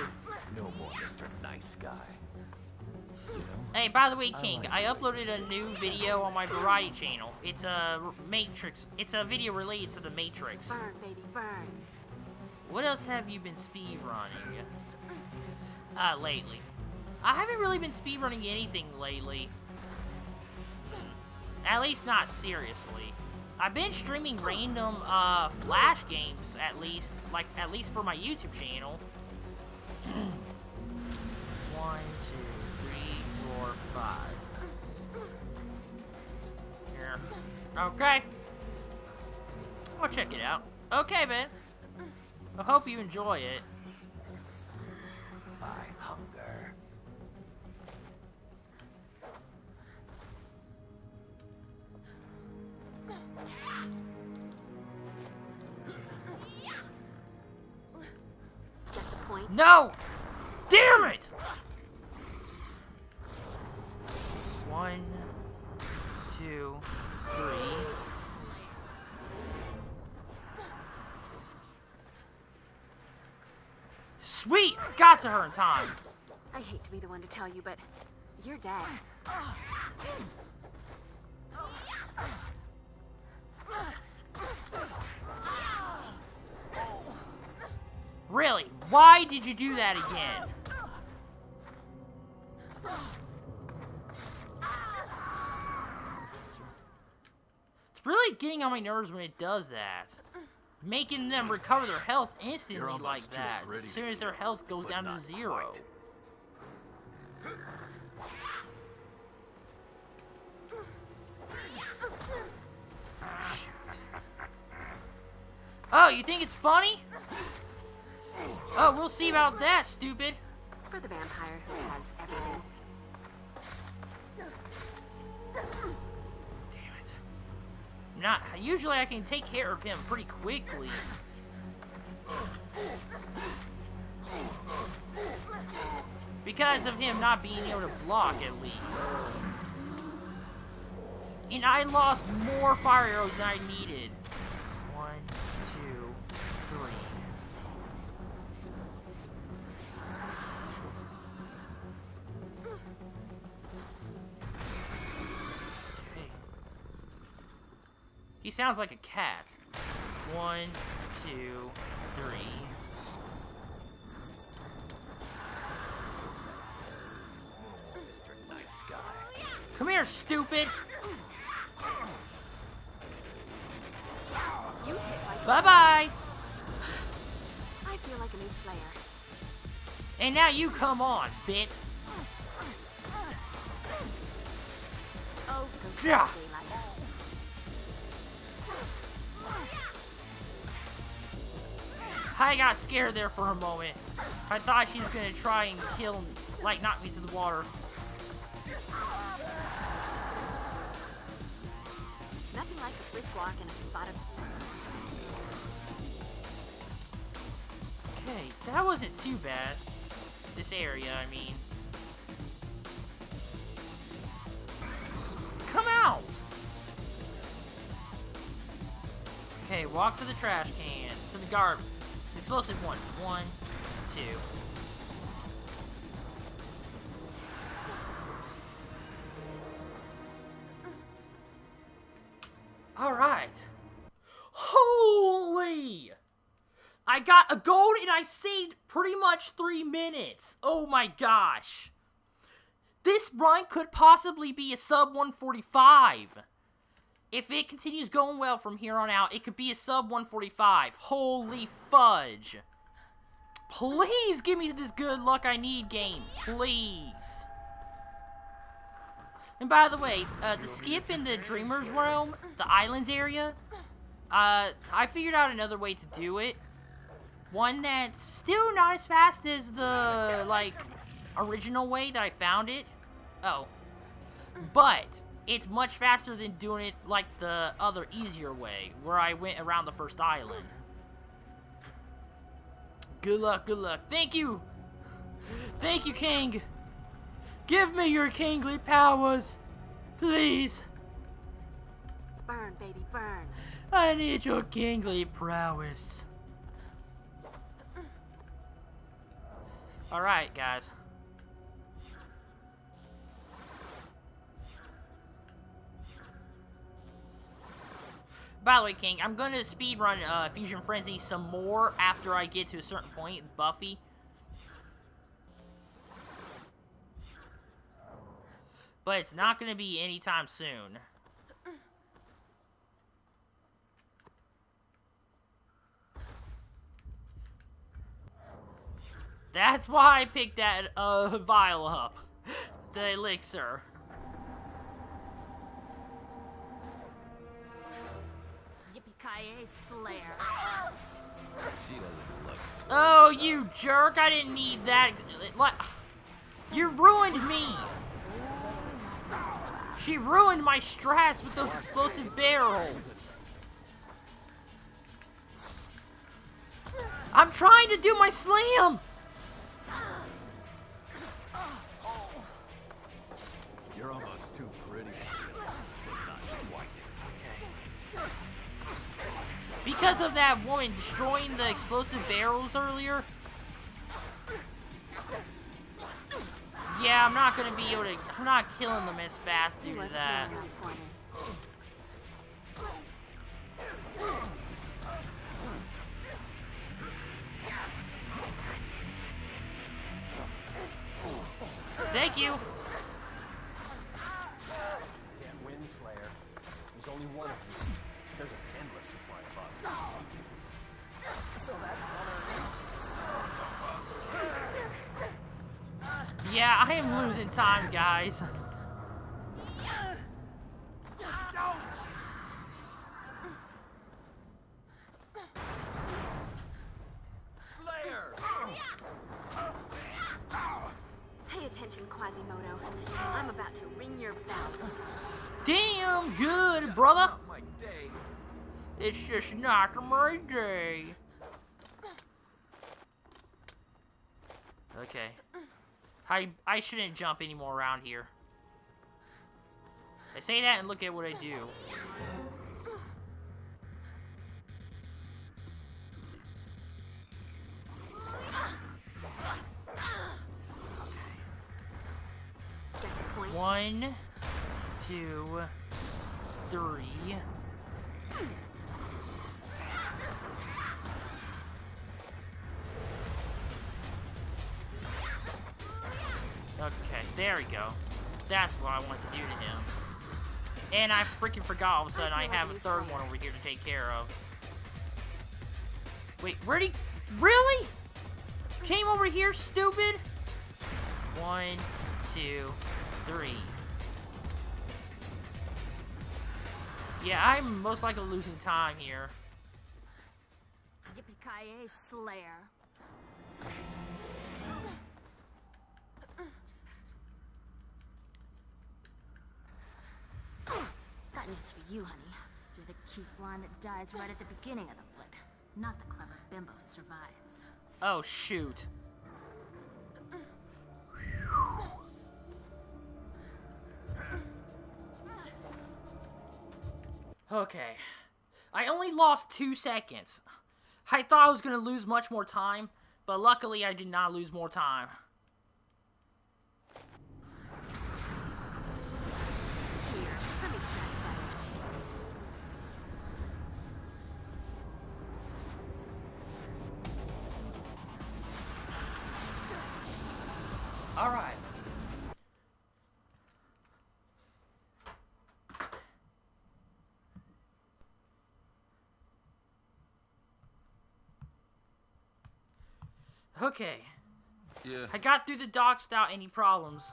No more Mister Nice Guy. You know, hey, by the way, King, I, like I uploaded a new video on my variety channel. It's a Matrix. It's a video related to the Matrix. Burn, baby, burn. What else have you been speedrunning? Uh, lately. I haven't really been speedrunning anything lately. At least not seriously. I've been streaming random uh, Flash games, at least, like, at least for my YouTube channel. One, two, three, four, five. Here. Okay. I'll check it out. Okay, man. I hope you enjoy it. My hunger. Get the point. No! Damn it! One, two, three. Sweet! Got to her in time. I hate to be the one to tell you, but you're dead. Really? Why did you do that again? It's really getting on my nerves when it does that. Making them recover their health instantly like that, as soon as their health goes down to zero. Oh, you think it's funny? Oh, we'll see about that, stupid. For the vampire who has everything. Damn it. Not usually I can take care of him pretty quickly. Because of him not being able to block at least. And I lost more fire arrows than I needed. One, two, three. Okay. He sounds like a cat. One, two, three. Come here, stupid! Bye-bye! I feel like a new Slayer. And now you come on, bitch! Oh, yeah. I got scared there for a moment. I thought she was gonna try and kill me, like knock me to the water. Nothing like a brisk walk in a spot of... Okay, that wasn't too bad. This area, I mean. Come out! Okay, walk to the trash can. To the garbage. Explosive one. One, two... Alright. Holy! I got a gold and I saved pretty much three minutes. Oh my gosh. This run could possibly be a sub one forty-five. If it continues going well from here on out, it could be a sub one forty-five. Holy fudge. Please give me this good luck I need game. Please. And by the way, uh, the skip in the Dreamer's Realm, the Islands area, uh, I figured out another way to do it. One that's still not as fast as the, like, original way that I found it. Oh. But, it's much faster than doing it like the other easier way, where I went around the first island. Good luck, good luck. Thank you! Thank you, King! Give me your kingly powers, please. Burn, baby, burn. I need your kingly prowess. Alright, guys. By the way, King, I'm going to speedrun uh, Fusion Frenzy some more after I get to a certain point, Buffy. But it's not going to be anytime soon. That's why I picked that uh, vial up. The elixir. Yippee-ki-yay, Slayer. She doesn't look so oh, you jerk. I didn't need that. You ruined me. She ruined my strats with those explosive barrels. I'm trying to do my slam. You're almost too pretty. Okay. Because of that woman destroying the explosive barrels earlier. Yeah, I'm not gonna be able to. I'm not killing them as fast due to that. Thank you. Can't win, Slayer. There's only one of us. There's an endless supply of us. So that's one. Yeah, I am losing time, guys. Damn good, brother. It's just not my day. Okay. I I shouldn't jump anymore around here. I say that and look at what I do. One, two, three. Okay, there we go. That's what I wanted to do to him. And I freaking forgot all of a sudden I have a third one over here to take care of. Wait, where'd he... Really? Came over here, stupid? One, two... Three. Yeah, I'm most likely losing time here. Yippee-ki-yay, Slayer. Got news for you, honey. You're the cute blonde that dies right at the beginning of the flick, not the clever bimbo who survives. Oh, shoot. Okay, I only lost two seconds. I thought I was going to lose much more time, but luckily I did not lose more time. Here, let me scratch that. All right. Okay. Yeah. I got through the docks without any problems.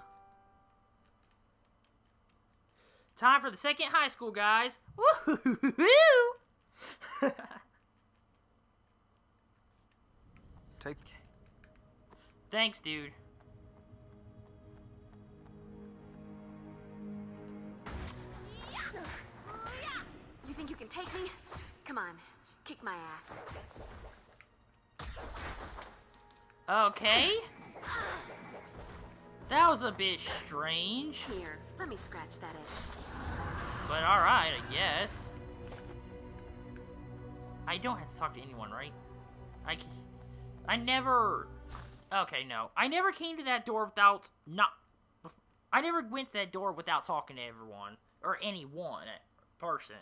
Time for the second high school, guys. Woohoo! Take. Thanks, dude. You think you can take me? Come on, kick my ass. Okay. That was a bit strange. Here, let me scratch that in. But alright, I guess. I don't have to talk to anyone, right? I, I never... Okay, no. I never came to that door without... not. I never went to that door without talking to everyone. Or any one person.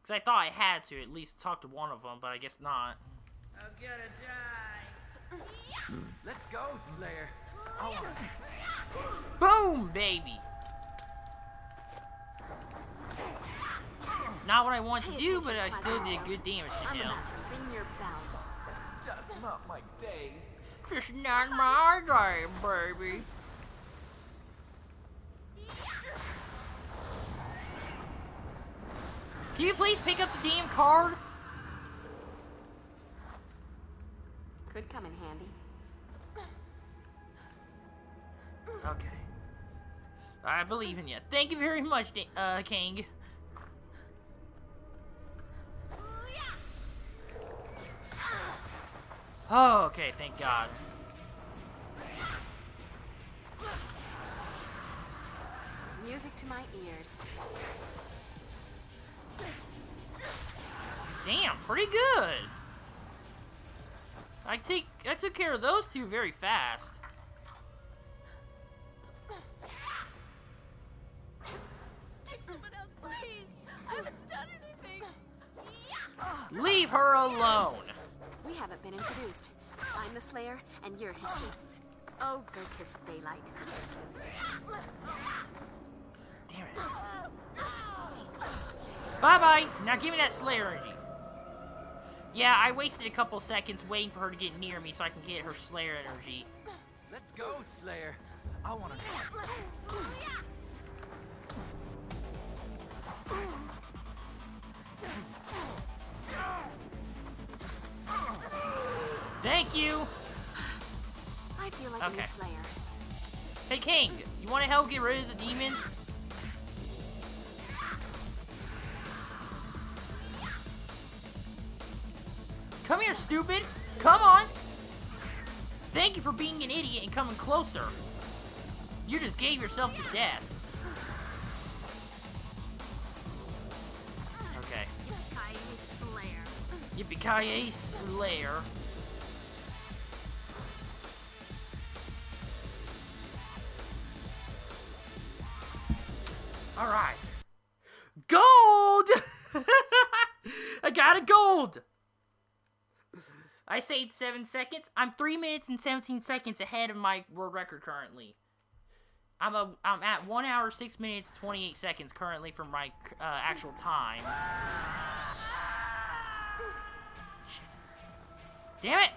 Because I thought I had to at least talk to one of them, but I guess not. I'm gonna die. Let's go, Slayer. Oh. Boom, baby. Not what I wanted to do, but I still did good damage to him. Just not my day. Just not my day, baby. Can you please pick up the damn card? Could come in handy. Okay. I believe in you. Thank you very much, uh, King. Oh, okay, thank God. Music to my ears. Damn, pretty good. I take I took care of those two very fast. Take someone else, please. I haven't done anything. Leave her alone. We haven't been introduced. I'm the Slayer, and you're his. Oh, go kiss daylight. Damn it. Bye-bye. Now give me that Slayer energy. Yeah, I wasted a couple seconds waiting for her to get near me so I can get her Slayer energy. Let's go, Slayer. I want to... Thank you! I feel like okay. I'm a Slayer. Hey, King, you want to help get rid of the demons? Come here, stupid! Come on! Thank you for being an idiot and coming closer. You just gave yourself to death. Okay. Yippee-ki-yay, Slayer. Alright. Gold! I got a gold! I saved seven seconds. I'm three minutes and seventeen seconds ahead of my world record currently. I'm a, I'm at one hour, six minutes, twenty-eight seconds currently from my uh, actual time. Shit. Damn it!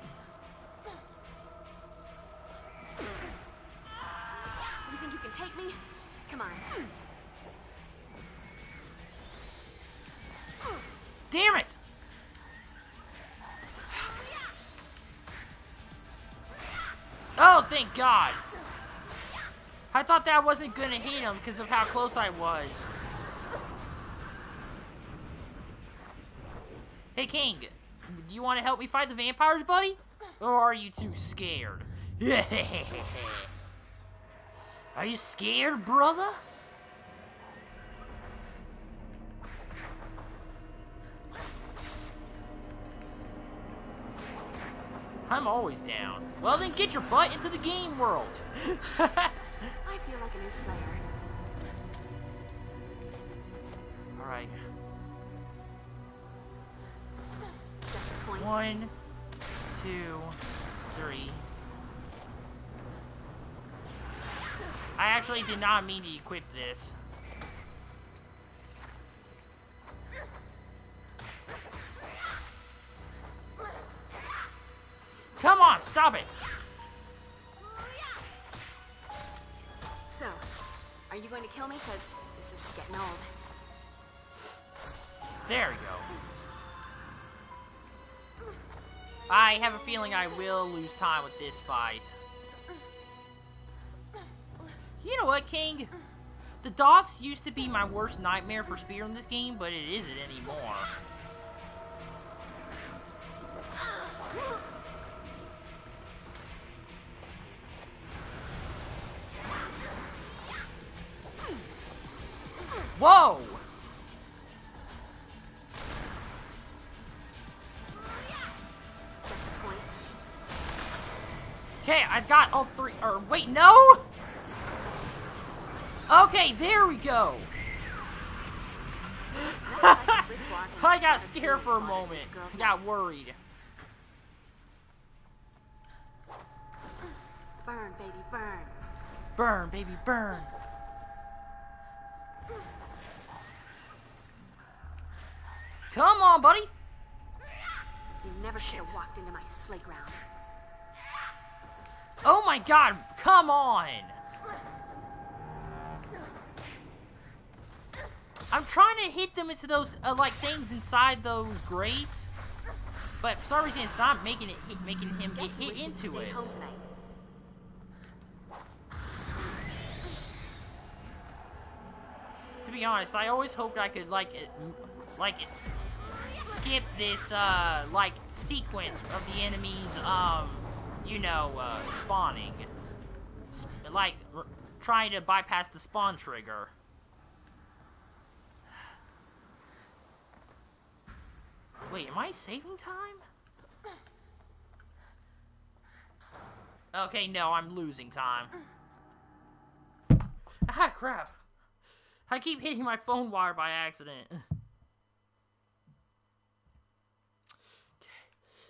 You think you can take me? Come on. Damn it! Oh, thank God! I thought that wasn't gonna hit him because of how close I was. Hey, King, do you want to help me fight the vampires, buddy? Or are you too scared? Are you scared, brother? I'm always down. Well, then get your butt into the game world. I feel like a new Slayer. All right. One, two, three. I actually did not mean to equip this. Come on, stop it! So, are you going to kill me? Because this is getting old. There we go. I have a feeling I will lose time with this fight. You know what, King? The dogs used to be my worst nightmare for spear in this game, but it isn't anymore. Whoa! Okay, I got all three. Or wait, no! Okay, there we go! I got scared for a moment. Got worried. Burn, baby, burn. Burn, baby, burn. Come on, buddy! You never should have walked into my sleigh ground. Oh my God! Come on! I'm trying to hit them into those uh, like things inside those grates, but for some reason it's not making it hit, making him get hit into it. To be honest, I always hoped I could like it. Like, skip this, uh, like, sequence of the enemies, um, you know, uh, spawning. Sp like, r trying to bypass the spawn trigger. Wait, am I saving time? Okay, no, I'm losing time. Ah, crap. I keep hitting my phone wire by accident.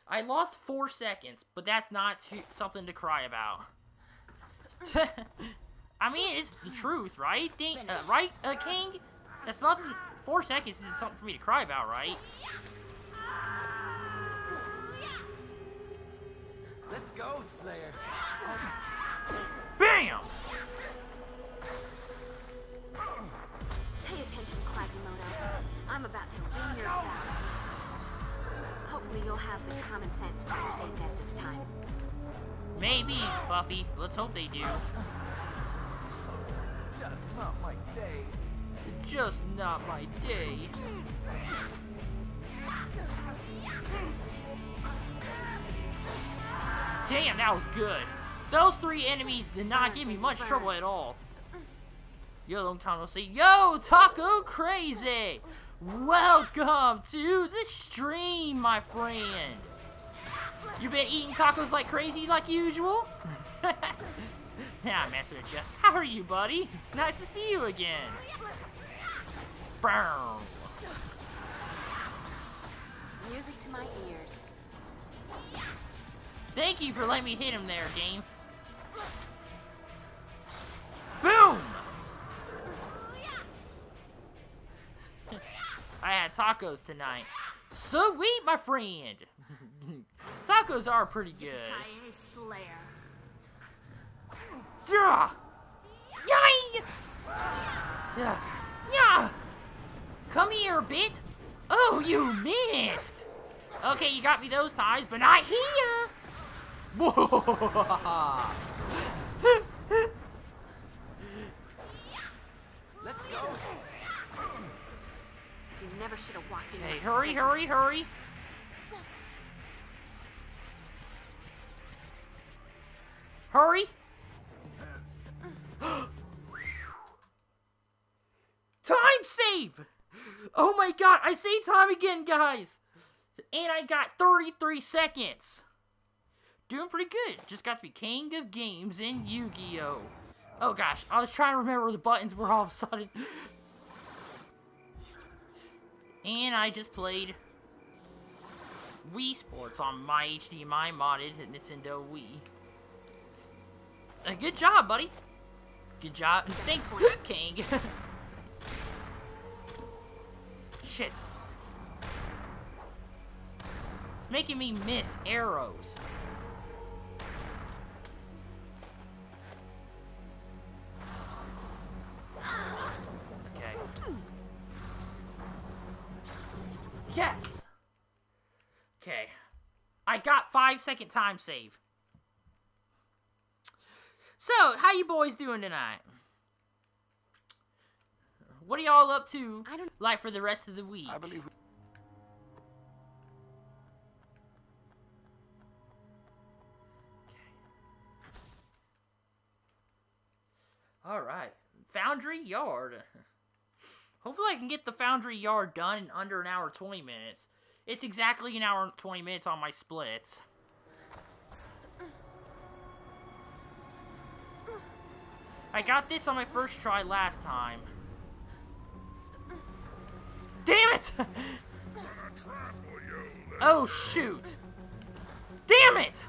I lost four seconds, but that's not too, something to cry about. I mean, it's the truth, right? Ding, uh, right, uh, King? That's nothing. Four seconds isn't something for me to cry about, right? Let's go, Slayer. Bam! Pay attention, Quasimodo. I'm about to win your battle. Hopefully you'll have the common sense to spend at this time. Maybe, Buffy. Let's hope they do. Just not my day. Just not my day. Damn, that was good. Those three enemies did not give me much trouble at all. Yo, long time no see. Yo, Taco Crazy! Welcome to the stream, my friend. You been eating tacos like crazy, like usual? Nah, I'm messing with you. How are you, buddy? It's nice to see you again. Bow. Music to my ears. Thank you for letting me hit him there, game. Boom! I had tacos tonight. Sweet, my friend. Tacos are pretty good. Slayer. Yay! Yeah. Yeah. Come here, bit. Oh, you missed. Okay, you got me those times, but not here. Let's go. You never should have walked in. Hey, hurry, hurry, hurry. Hurry. Time save! Oh my god, I saved time again, guys! And I got thirty-three seconds. Doing pretty good. Just got to be king of games in Yu-Gi-Oh! Oh gosh, I was trying to remember the buttons were all of a sudden. And I just played Wii Sports on my H D M I modded Nintendo Wii. Uh, good job, buddy. Good job. Thanks, King. Shit. It's making me miss arrows. Yes! Okay. I got five second time save. So, how you boys doing tonight? What are y'all up to, I don't like, for the rest of the week? I believe okay. Alright. Foundry Yard. Hopefully I can get the Foundry Yard done in under an hour and twenty minutes. It's exactly an hour and twenty minutes on my splits. I got this on my first try last time. Damn it! Oh shoot! Damn it!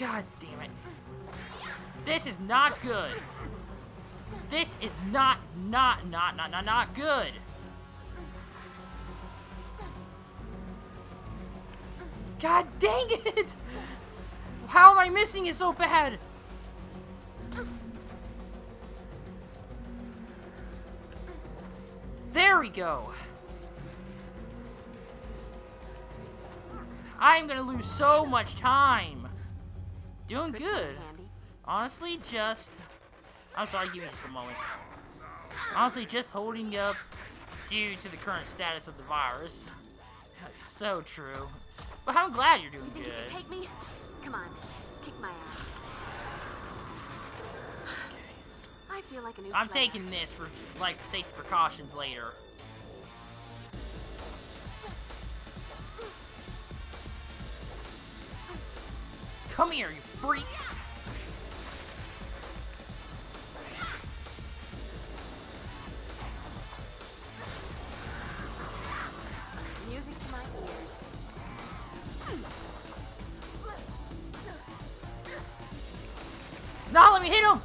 God damn it. This is not good. This is not, not, not, not, not, not good. God dang it! How am I missing it so bad? There we go. I'm gonna lose so much time. Doing good. Honestly, just... I'm sorry, give me just a moment. Honestly, just holding up due to the current status of the virus. So true. But I'm glad you're doing good. You can take me? Come on, kick my ass. I feel like a new I'm slayer. Taking this for, like, safety precautions later. Come here, you freak! Music not let me hit him!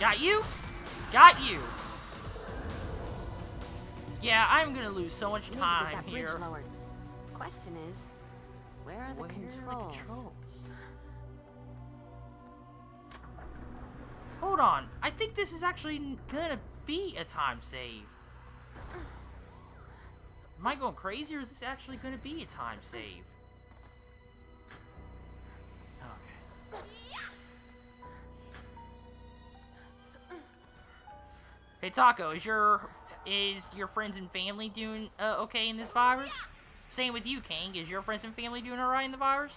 Got you? Got you. Yeah, I'm gonna lose so much time here. Question is, where are the where controls? Are the controls? Hold on. I think this is actually gonna be a time save. Am I going crazy, or is this actually gonna be a time save? Okay. Hey Taco, is your is your friends and family doing uh, okay in this virus? Same with you, King. Is your friends and family doing alright in the virus?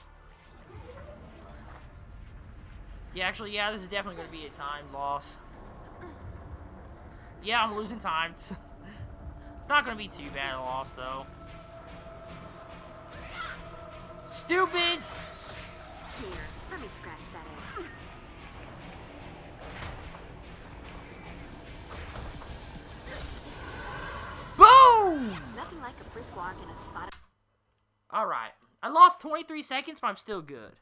Yeah, actually, yeah, this is definitely going to be a time loss. Yeah, I'm losing time. It's not going to be too bad a loss, though. Stupid! Here, let me scratch that in. Boom! Nothing like a brisk walk in a spot. Alright. I lost twenty-three seconds, but I'm still good.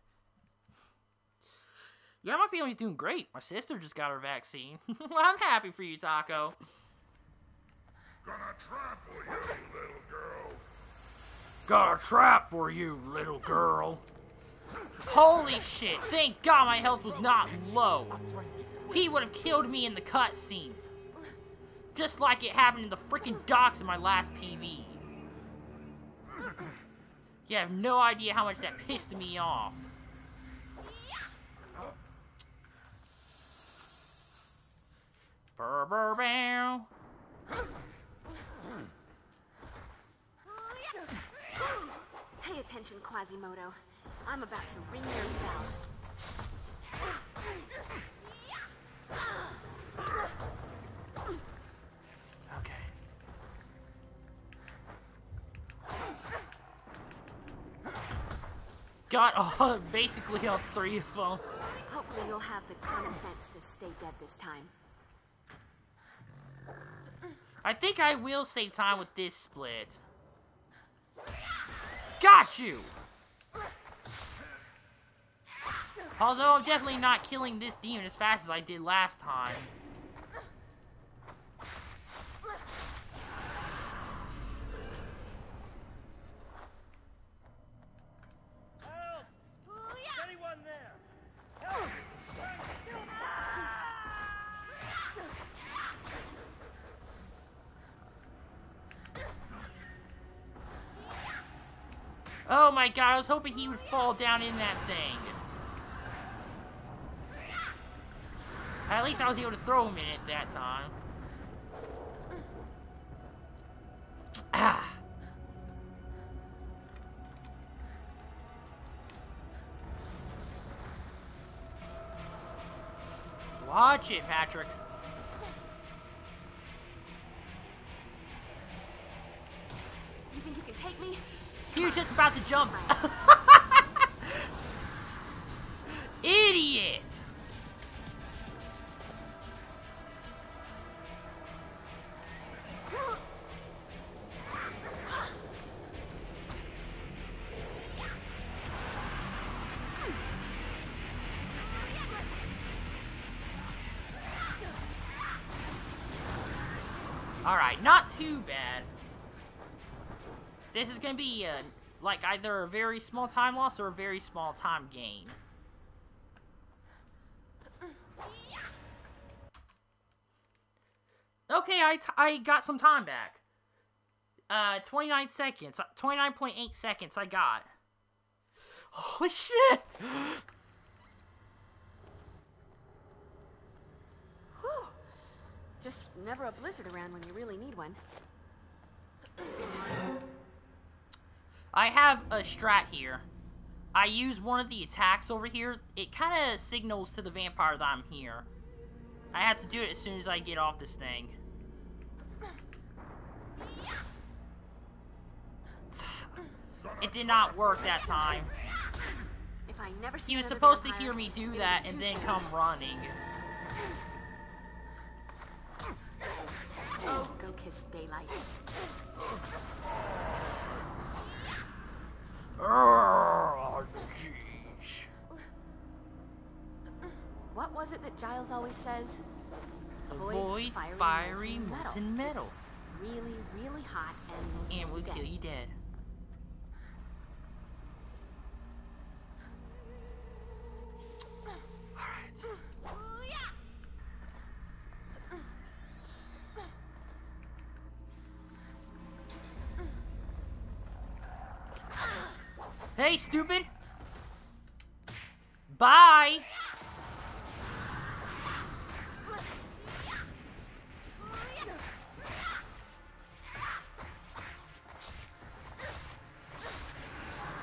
Yeah, my family's doing great. My sister just got her vaccine. I'm happy for you, Taco. Gonna trap for you, little girl. Got a trap for you, little girl. Holy shit. Thank God my health was not low. He would have killed me in the cutscene. Just like it happened in the freaking docks in my last P V. You have no idea how much that pissed me off. Burr, burr, bow. Pay attention, Quasimodo. I'm about to ring your bell. Okay. Got all, basically all three of them. Hopefully you'll have the common sense to stay dead this time. I think I will save time with this split. Got you! Although I'm definitely not killing this demon as fast as I did last time. Oh my god, I was hoping he would fall down in that thing. At least I was able to throw him in it that time. Ah. Watch it, Patrick. You think you can take me? He was just about to jump. Idiot! All right, not too bad. This is going to be, uh, like, either a very small time loss or a very small time gain. Okay, I, t I got some time back. Uh, twenty-nine seconds. twenty-nine point eight seconds I got. Holy shit! Whew. Just never a blizzard around when you really need one. I have a strat here. I use one of the attacks over here. It kind of signals to the vampire that I'm here. I have to do it as soon as I get off this thing. It did not work that time. If I never see he was supposed to hear me do that and then come running. Oh, go kiss daylight. Oh, jeez. What was it that Giles always says? Avoid, Avoid fiery, fiery molten metal. metal. It's really, really hot and and will kill you dead. Hey, stupid! Bye!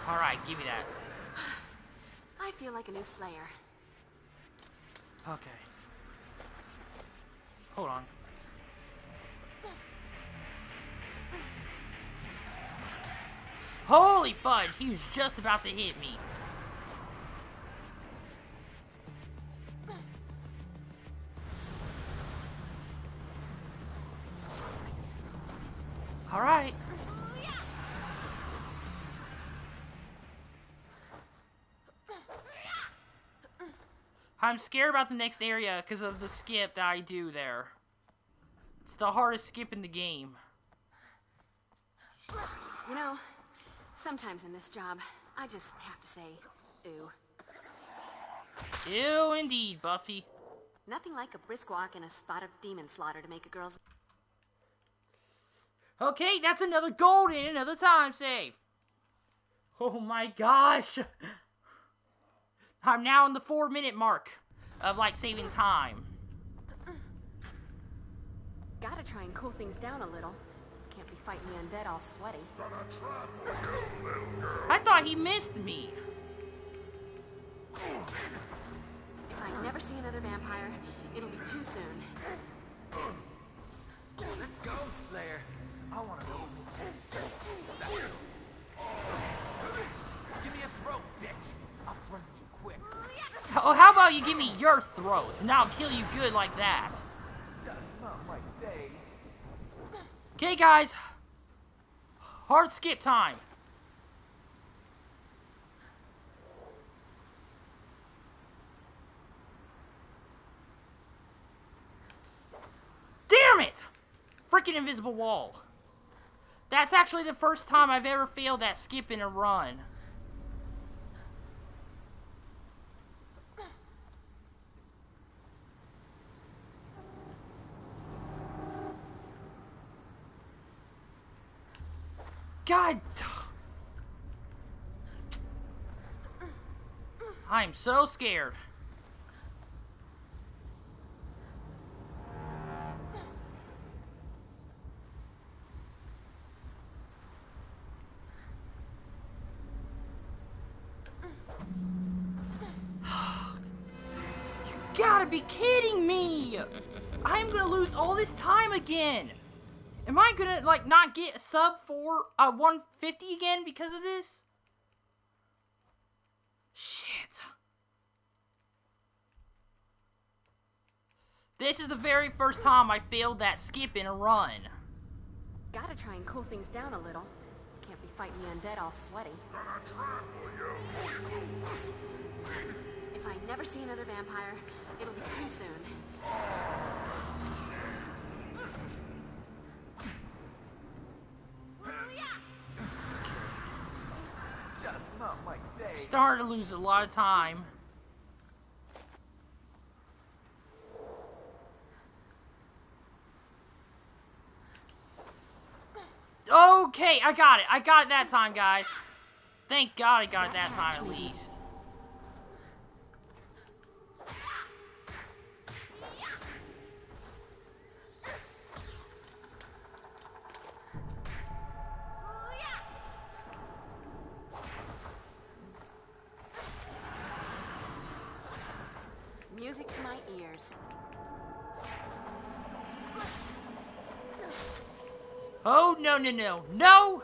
Alright, give me that. I feel like a new Slayer. Okay. Hold on. Holy fudge, he was just about to hit me. All right. I'm scared about the next area because of the skip that I do there. It's the hardest skip in the game. You know, sometimes in this job, I just have to say, ew. Ew indeed, Buffy. Nothing like a brisk walk and a spot of demon slaughter to make a girl's... Okay, that's another gold and another time save. Oh my gosh. I'm now in the four minute mark of, like, saving time. Gotta try and cool things down a little. Can't be fighting the undead all sweaty. I thought he missed me. If I never see another vampire, it'll be too soon. Let's go, Slayer. I want to go. Give me a throat, bitch. I'll throw you quick. Oh, how about you give me your throat, and I'll kill you good like that. That's not my day. Okay, guys, hard skip time. Damn it! Freaking invisible wall. That's actually the first time I've ever failed that skip in a run. God, I'm so scared. You gotta be kidding me. I'm gonna lose all this time again. Am I gonna, like, not get a sub for uh, one fifty again because of this? Shit. This is the very first time I failed that skip in a run. Gotta try and cool things down a little. Can't be fighting the undead all sweaty. If I never see another vampire, it'll be too soon. Starting to lose a lot of time. Okay, I got it. I got it that time, guys. Thank God I got it that time, at least. Music to my ears. Oh, no, no, no, no!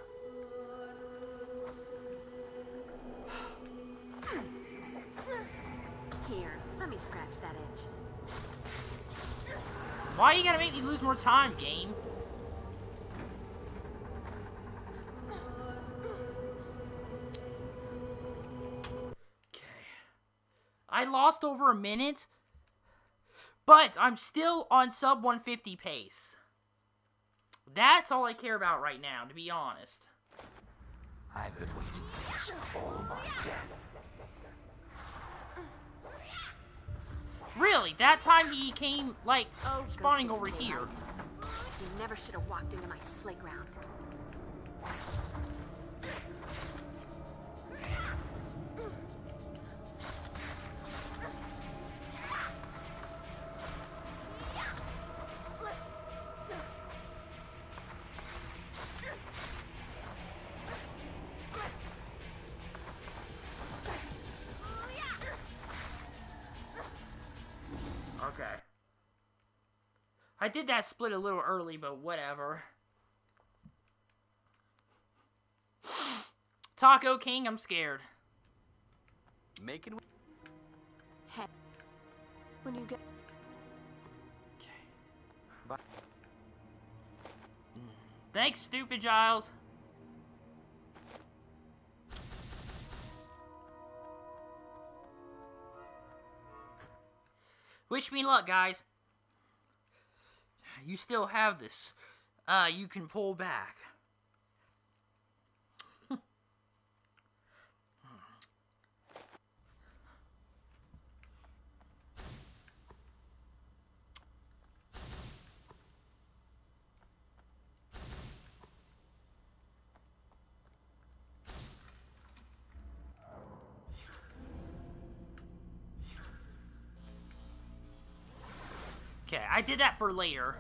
Here, let me scratch that itch. Why are you gonna make me lose more time, game? I lost over a minute, but I'm still on sub one fifty pace. That's all I care about right now, to be honest. I've been waiting for this all my day. Really? That time he came, like, oh, spawning over here. Life. You never should have walked into my playground. I did that split a little early, but whatever. Taco King, I'm scared. Make it. When you get. Okay. Bye. Thanks, stupid Giles. Wish me luck, guys. You still have this. Uh, you can pull back. Okay, I did that for later.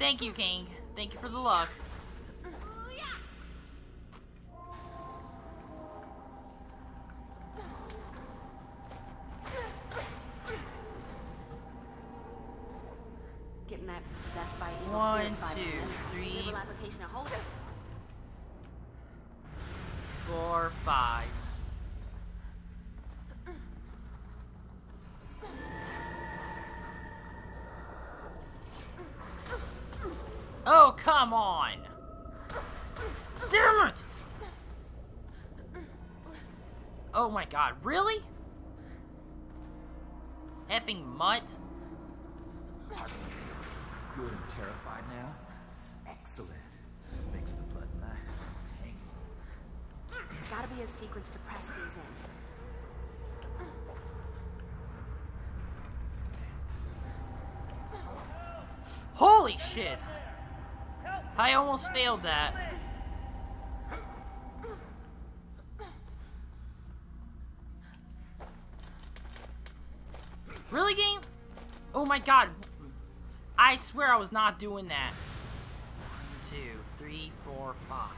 Thank you, King. Thank you for the luck. Getting that possessed by evil One, spirits by two, three, application of hold. Four, five. Oh, come on! Damn it! Oh my god, really? Effing mutt? Good and terrified now? Excellent. Makes the blood nice and tangy. Gotta be a sequence to press these in. Holy shit! I almost failed that. Really, game? Oh my god. I swear I was not doing that. One, two, three, four, five.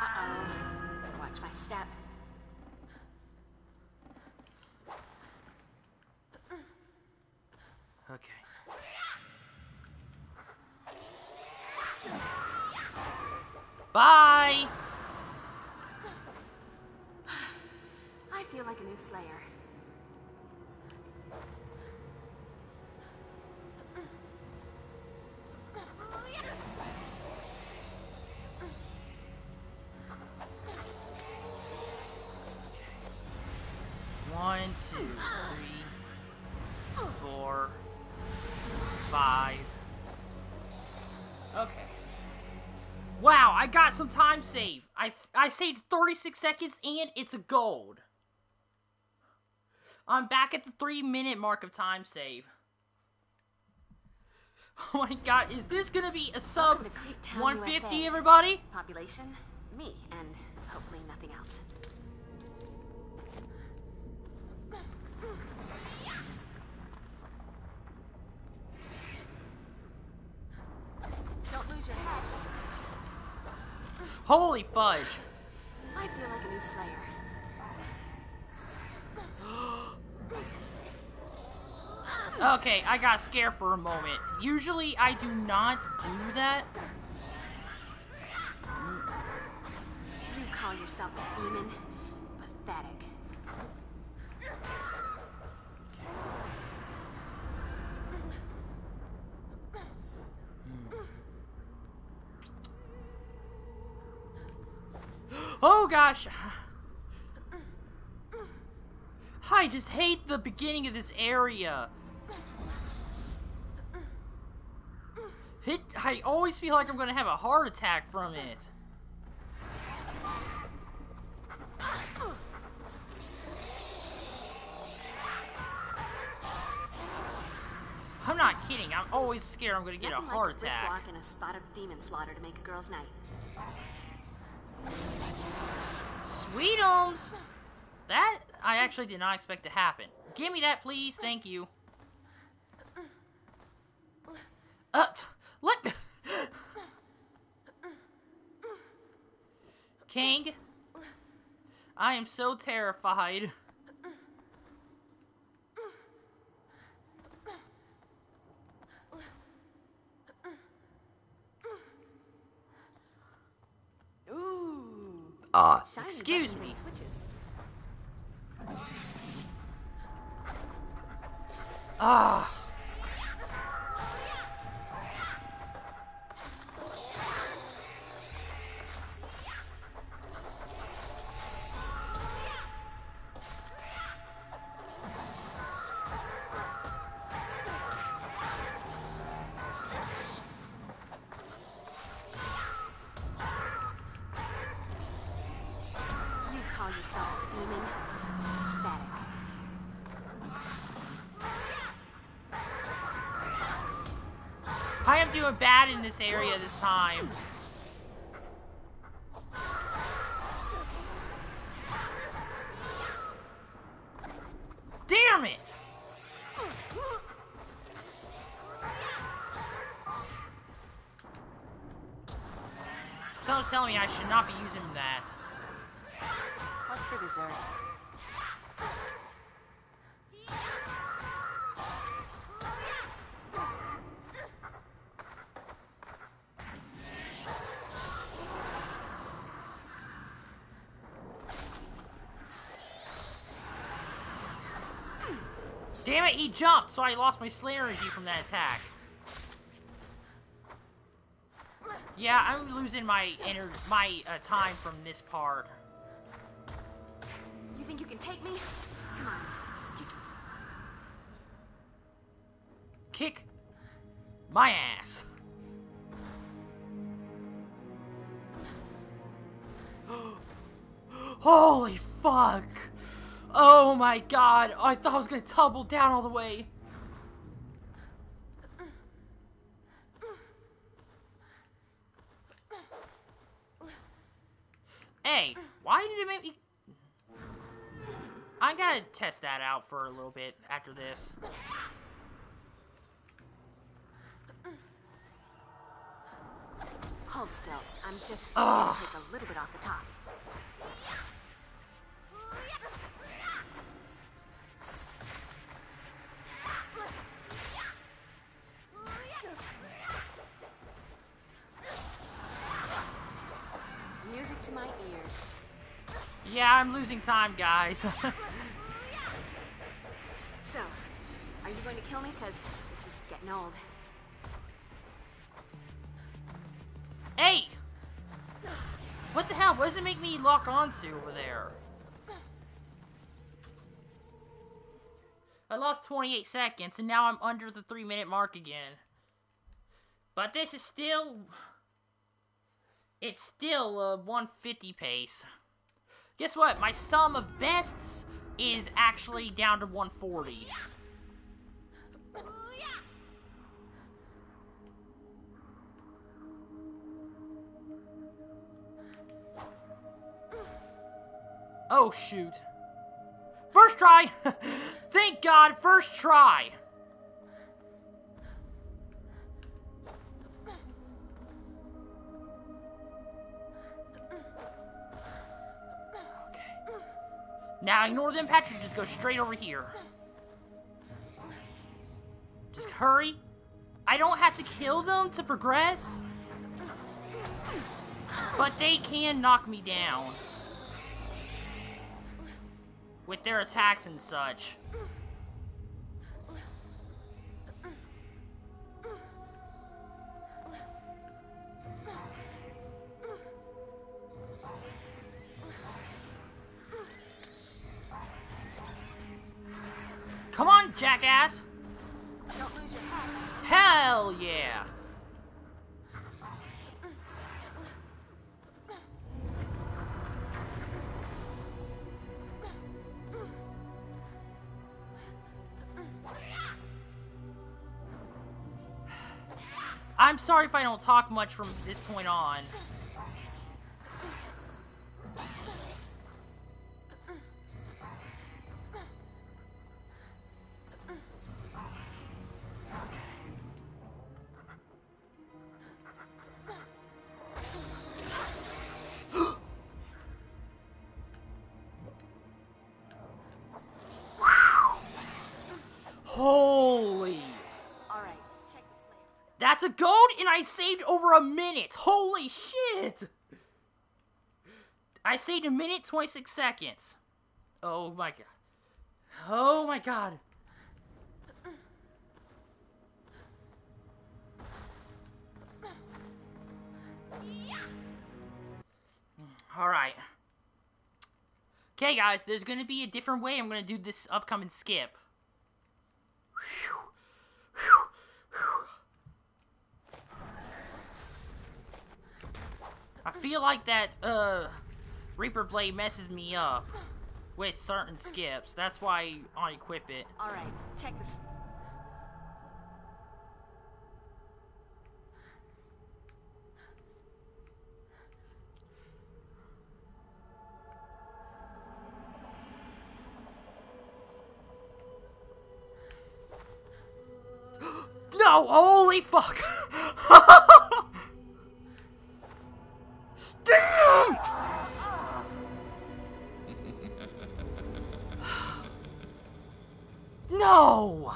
Uh-oh. Watch my step. Okay. Bye! I feel like a new Slayer. One, two, three, four... Five. Okay. Wow, I got some time save. I I saved thirty-six seconds, and it's a gold. I'm back at the three-minute mark of time save. Oh my god, is this gonna be a sub one fifty, everybody? Population, me, and hopefully nothing else. Holy fudge! I feel like a new Slayer. Okay, I got scared for a moment. Usually, I do not do that. You call yourself a demon? Pathetic. Oh gosh! I just hate the beginning of this area. It, I always feel like I'm gonna have a heart attack from it. I'm not kidding. I'm always scared I'm gonna get nothing a heart like a attack. Walk in a spot of demon slaughter to make a girl's night. Sweetums! That I actually did not expect to happen. Give me that, please. Thank you. Uh, let me. King, I am so terrified. Ah. Uh, Excuse me. Ah. I am doing bad in this area this time. Damn it! Someone's telling me I should not be using that. What's for dessert? Damn it, he jumped, so I lost my Slayer energy from that attack. Yeah, I'm losing my inner, my uh, time from this part. You think you can take me? Come on. Kick my ass. Holy fuck. Oh my god, I thought I was gonna tumble down all the way. Hey, why did it make me... I gotta test that out for a little bit after this. Hold still, I'm just gonna take a little bit off the top. Yeah, I'm losing time, guys. So, are you going to kill me? Because this is getting old. Hey! What the hell? What does it make me lock onto over there? I lost twenty-eight seconds, and now I'm under the three-minute mark again. But this is still... It's still a one fifty pace. Guess what? My sum of bests is actually down to one forty. Oh, shoot. First try! Thank God, first try! Now ignore them, Patrick. Just go straight over here. Just hurry. I don't have to kill them to progress. But they can knock me down. With their attacks and such. you jackass! Don't lose your head. Hell yeah! I'm sorry if I don't talk much from this point on. That's a gold, and I saved over a minute. Holy shit! I saved a minute, twenty-six seconds. Oh my god. Oh my god. Alright. Okay, guys, there's gonna be a different way I'm gonna do this upcoming skip. Whew. I feel like that, uh, Reaper Blade messes me up with certain skips. That's why I unequip it. Alright, check this. No! Holy fuck! No!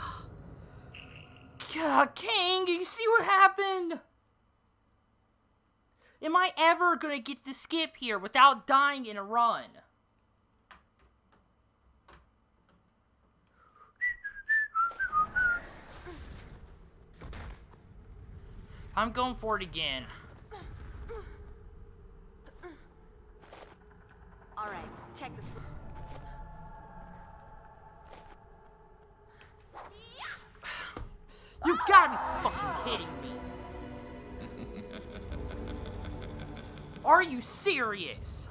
God, King, you see what happened? Am I ever gonna get the skip here without dying in a run? I'm going for it again. Alright, check the slip. You gotta be fucking kidding me. Are you serious?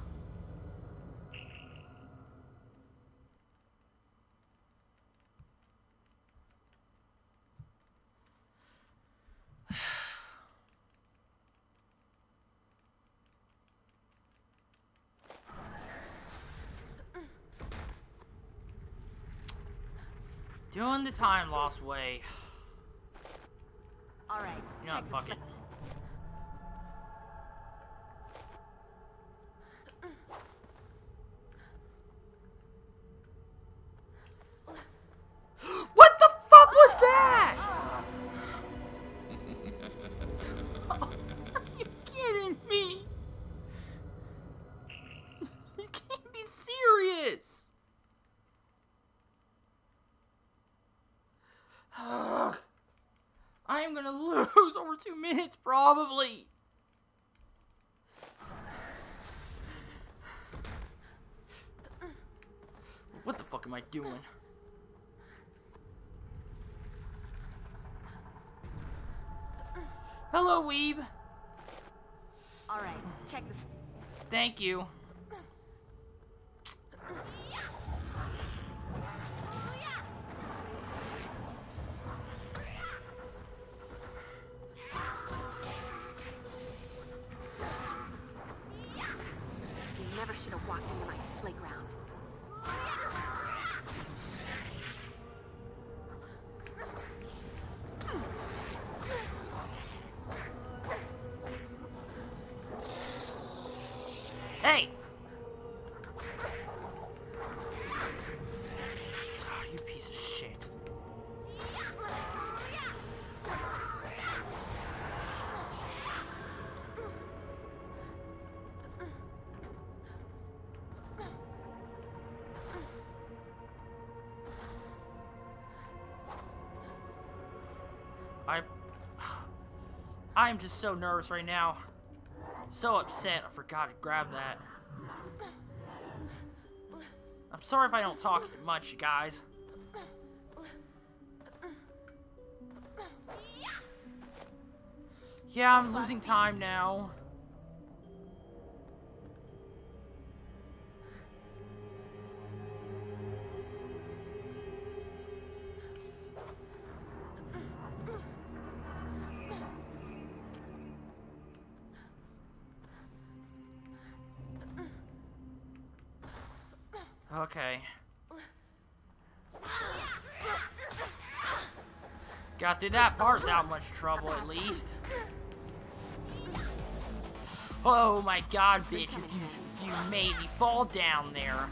Doing the time lost way. All right, you know, fuck it. What the fuck was that? Are you kidding me? You can't be serious. Ugh. I am gonna lose over two minutes, probably. What the fuck am I doing? Hello, Weeb. All right, check this. Thank you. Should have walked into my sleigh ground. Hey! Oh, you piece of shit. I'm just so nervous right now. So upset I forgot to grab that. I'm sorry if I don't talk much, you guys. Yeah, I'm losing time now. Okay. Got through that part without much trouble, at least. Oh my god, bitch, if you, if you made me fall down there.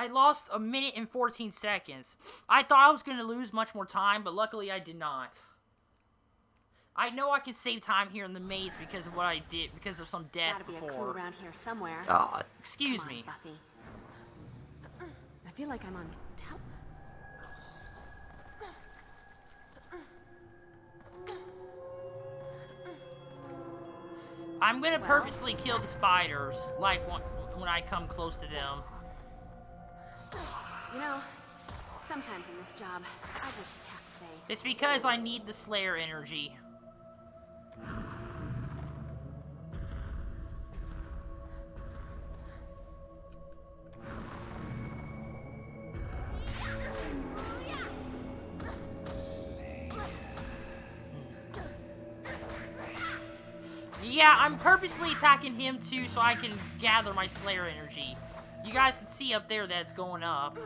I lost a minute and fourteen seconds. I thought I was going to lose much more time, but luckily I did not. I know I can save time here in the maze because of what I did, because of some death before. Gotta be a clue around here somewhere. Oh, excuse me. Come on, Buffy. I feel like I'm on top. I'm going to well, purposely kill the spiders, like when, when I come close to them. You know, sometimes in this job, I just have to say... It's because I need the Slayer energy. Yeah, I'm purposely attacking him too so I can gather my Slayer energy. You guys can see up there that it's going up.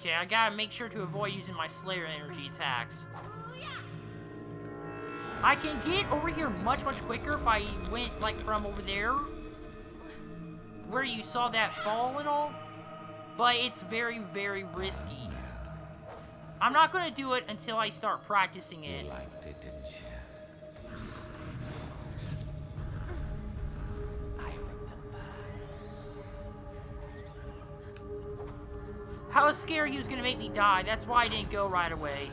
Okay, I gotta make sure to avoid using my Slayer energy attacks. I can get over here much, much quicker if I went, like, from over there. Where you saw that fall and all. But it's very, very risky. I'm not gonna do it until I start practicing it. You liked it, didn't you? I was scared he was gonna make me die. That's why I didn't go right away.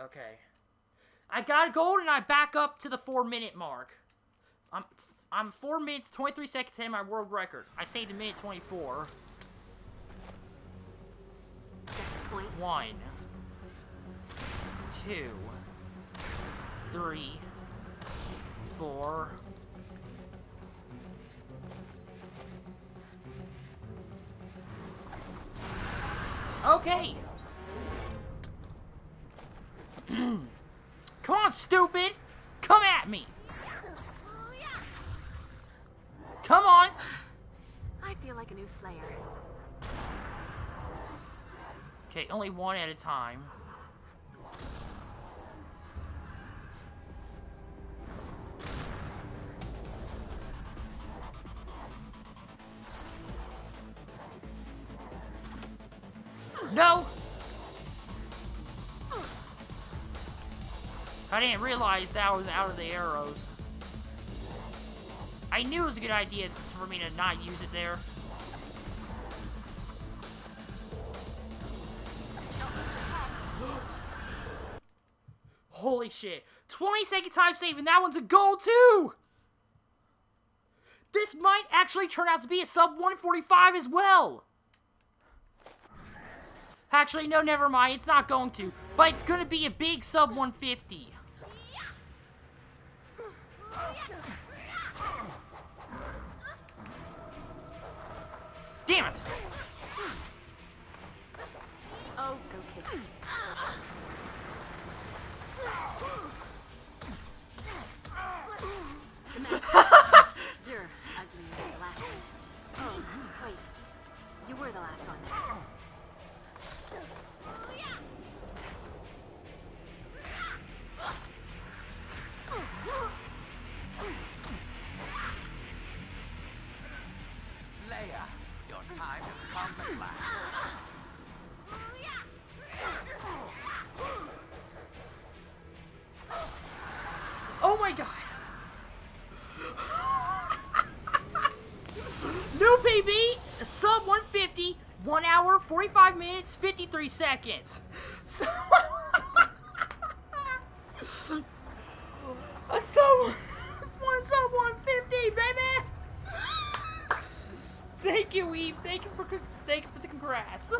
Okay. I got gold and I back up to the four minute mark. I'm I'm four minutes twenty-three seconds in my world record. I saved a minute twenty-four. One, two, three, four. Okay. Come on, stupid. Come at me. Come on. I feel like a new Slayer. Okay, only one at a time. No! I didn't realize that I was out of the arrows. I knew it was a good idea for me to not use it there. Holy shit. twenty second time saving. That one's a goal, too! This might actually turn out to be a sub one forty-five as well! Actually, no, never mind. It's not going to. But it's going to be a big sub one fifty. Damn it! Oh, go kiss me. You're ugly. You were the last one. Oh, wait. You were the last one. Slayer, your time has come to last. Oh my god! New P B, sub one fifty, one hour, forty-five minutes, fifty-three seconds. So a sub, one sub one fifty, baby! Thank you, Eve. Thank you for thank you for the congrats.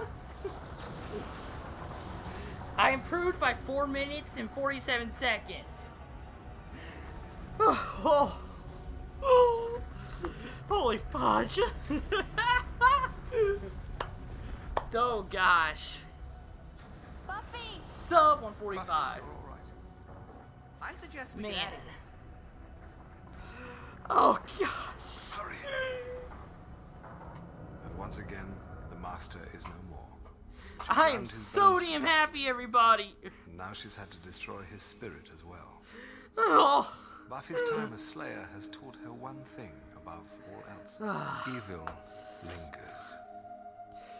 I improved by four minutes and forty-seven seconds. Oh, oh, holy fudge. Oh gosh. Buffy. Sub one forty-five. Buffy, all right. I suggest we Man. Get oh gosh. Hurry. And once again, the master is no more. She I am so damn happy, everybody. Now she's had to destroy his spirit as well. Oh. Buffy's time as Slayer has taught her one thing above all else. Evil lingers.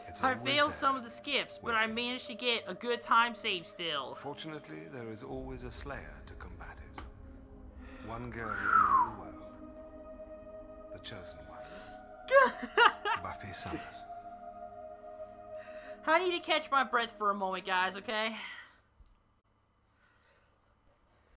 It's I failed there, some of the skips, waiting. But I managed to get a good time save still. Fortunately, there is always a Slayer to combat it. One girl in all the world. The chosen one. Buffy Summers. I need to catch my breath for a moment, guys, okay?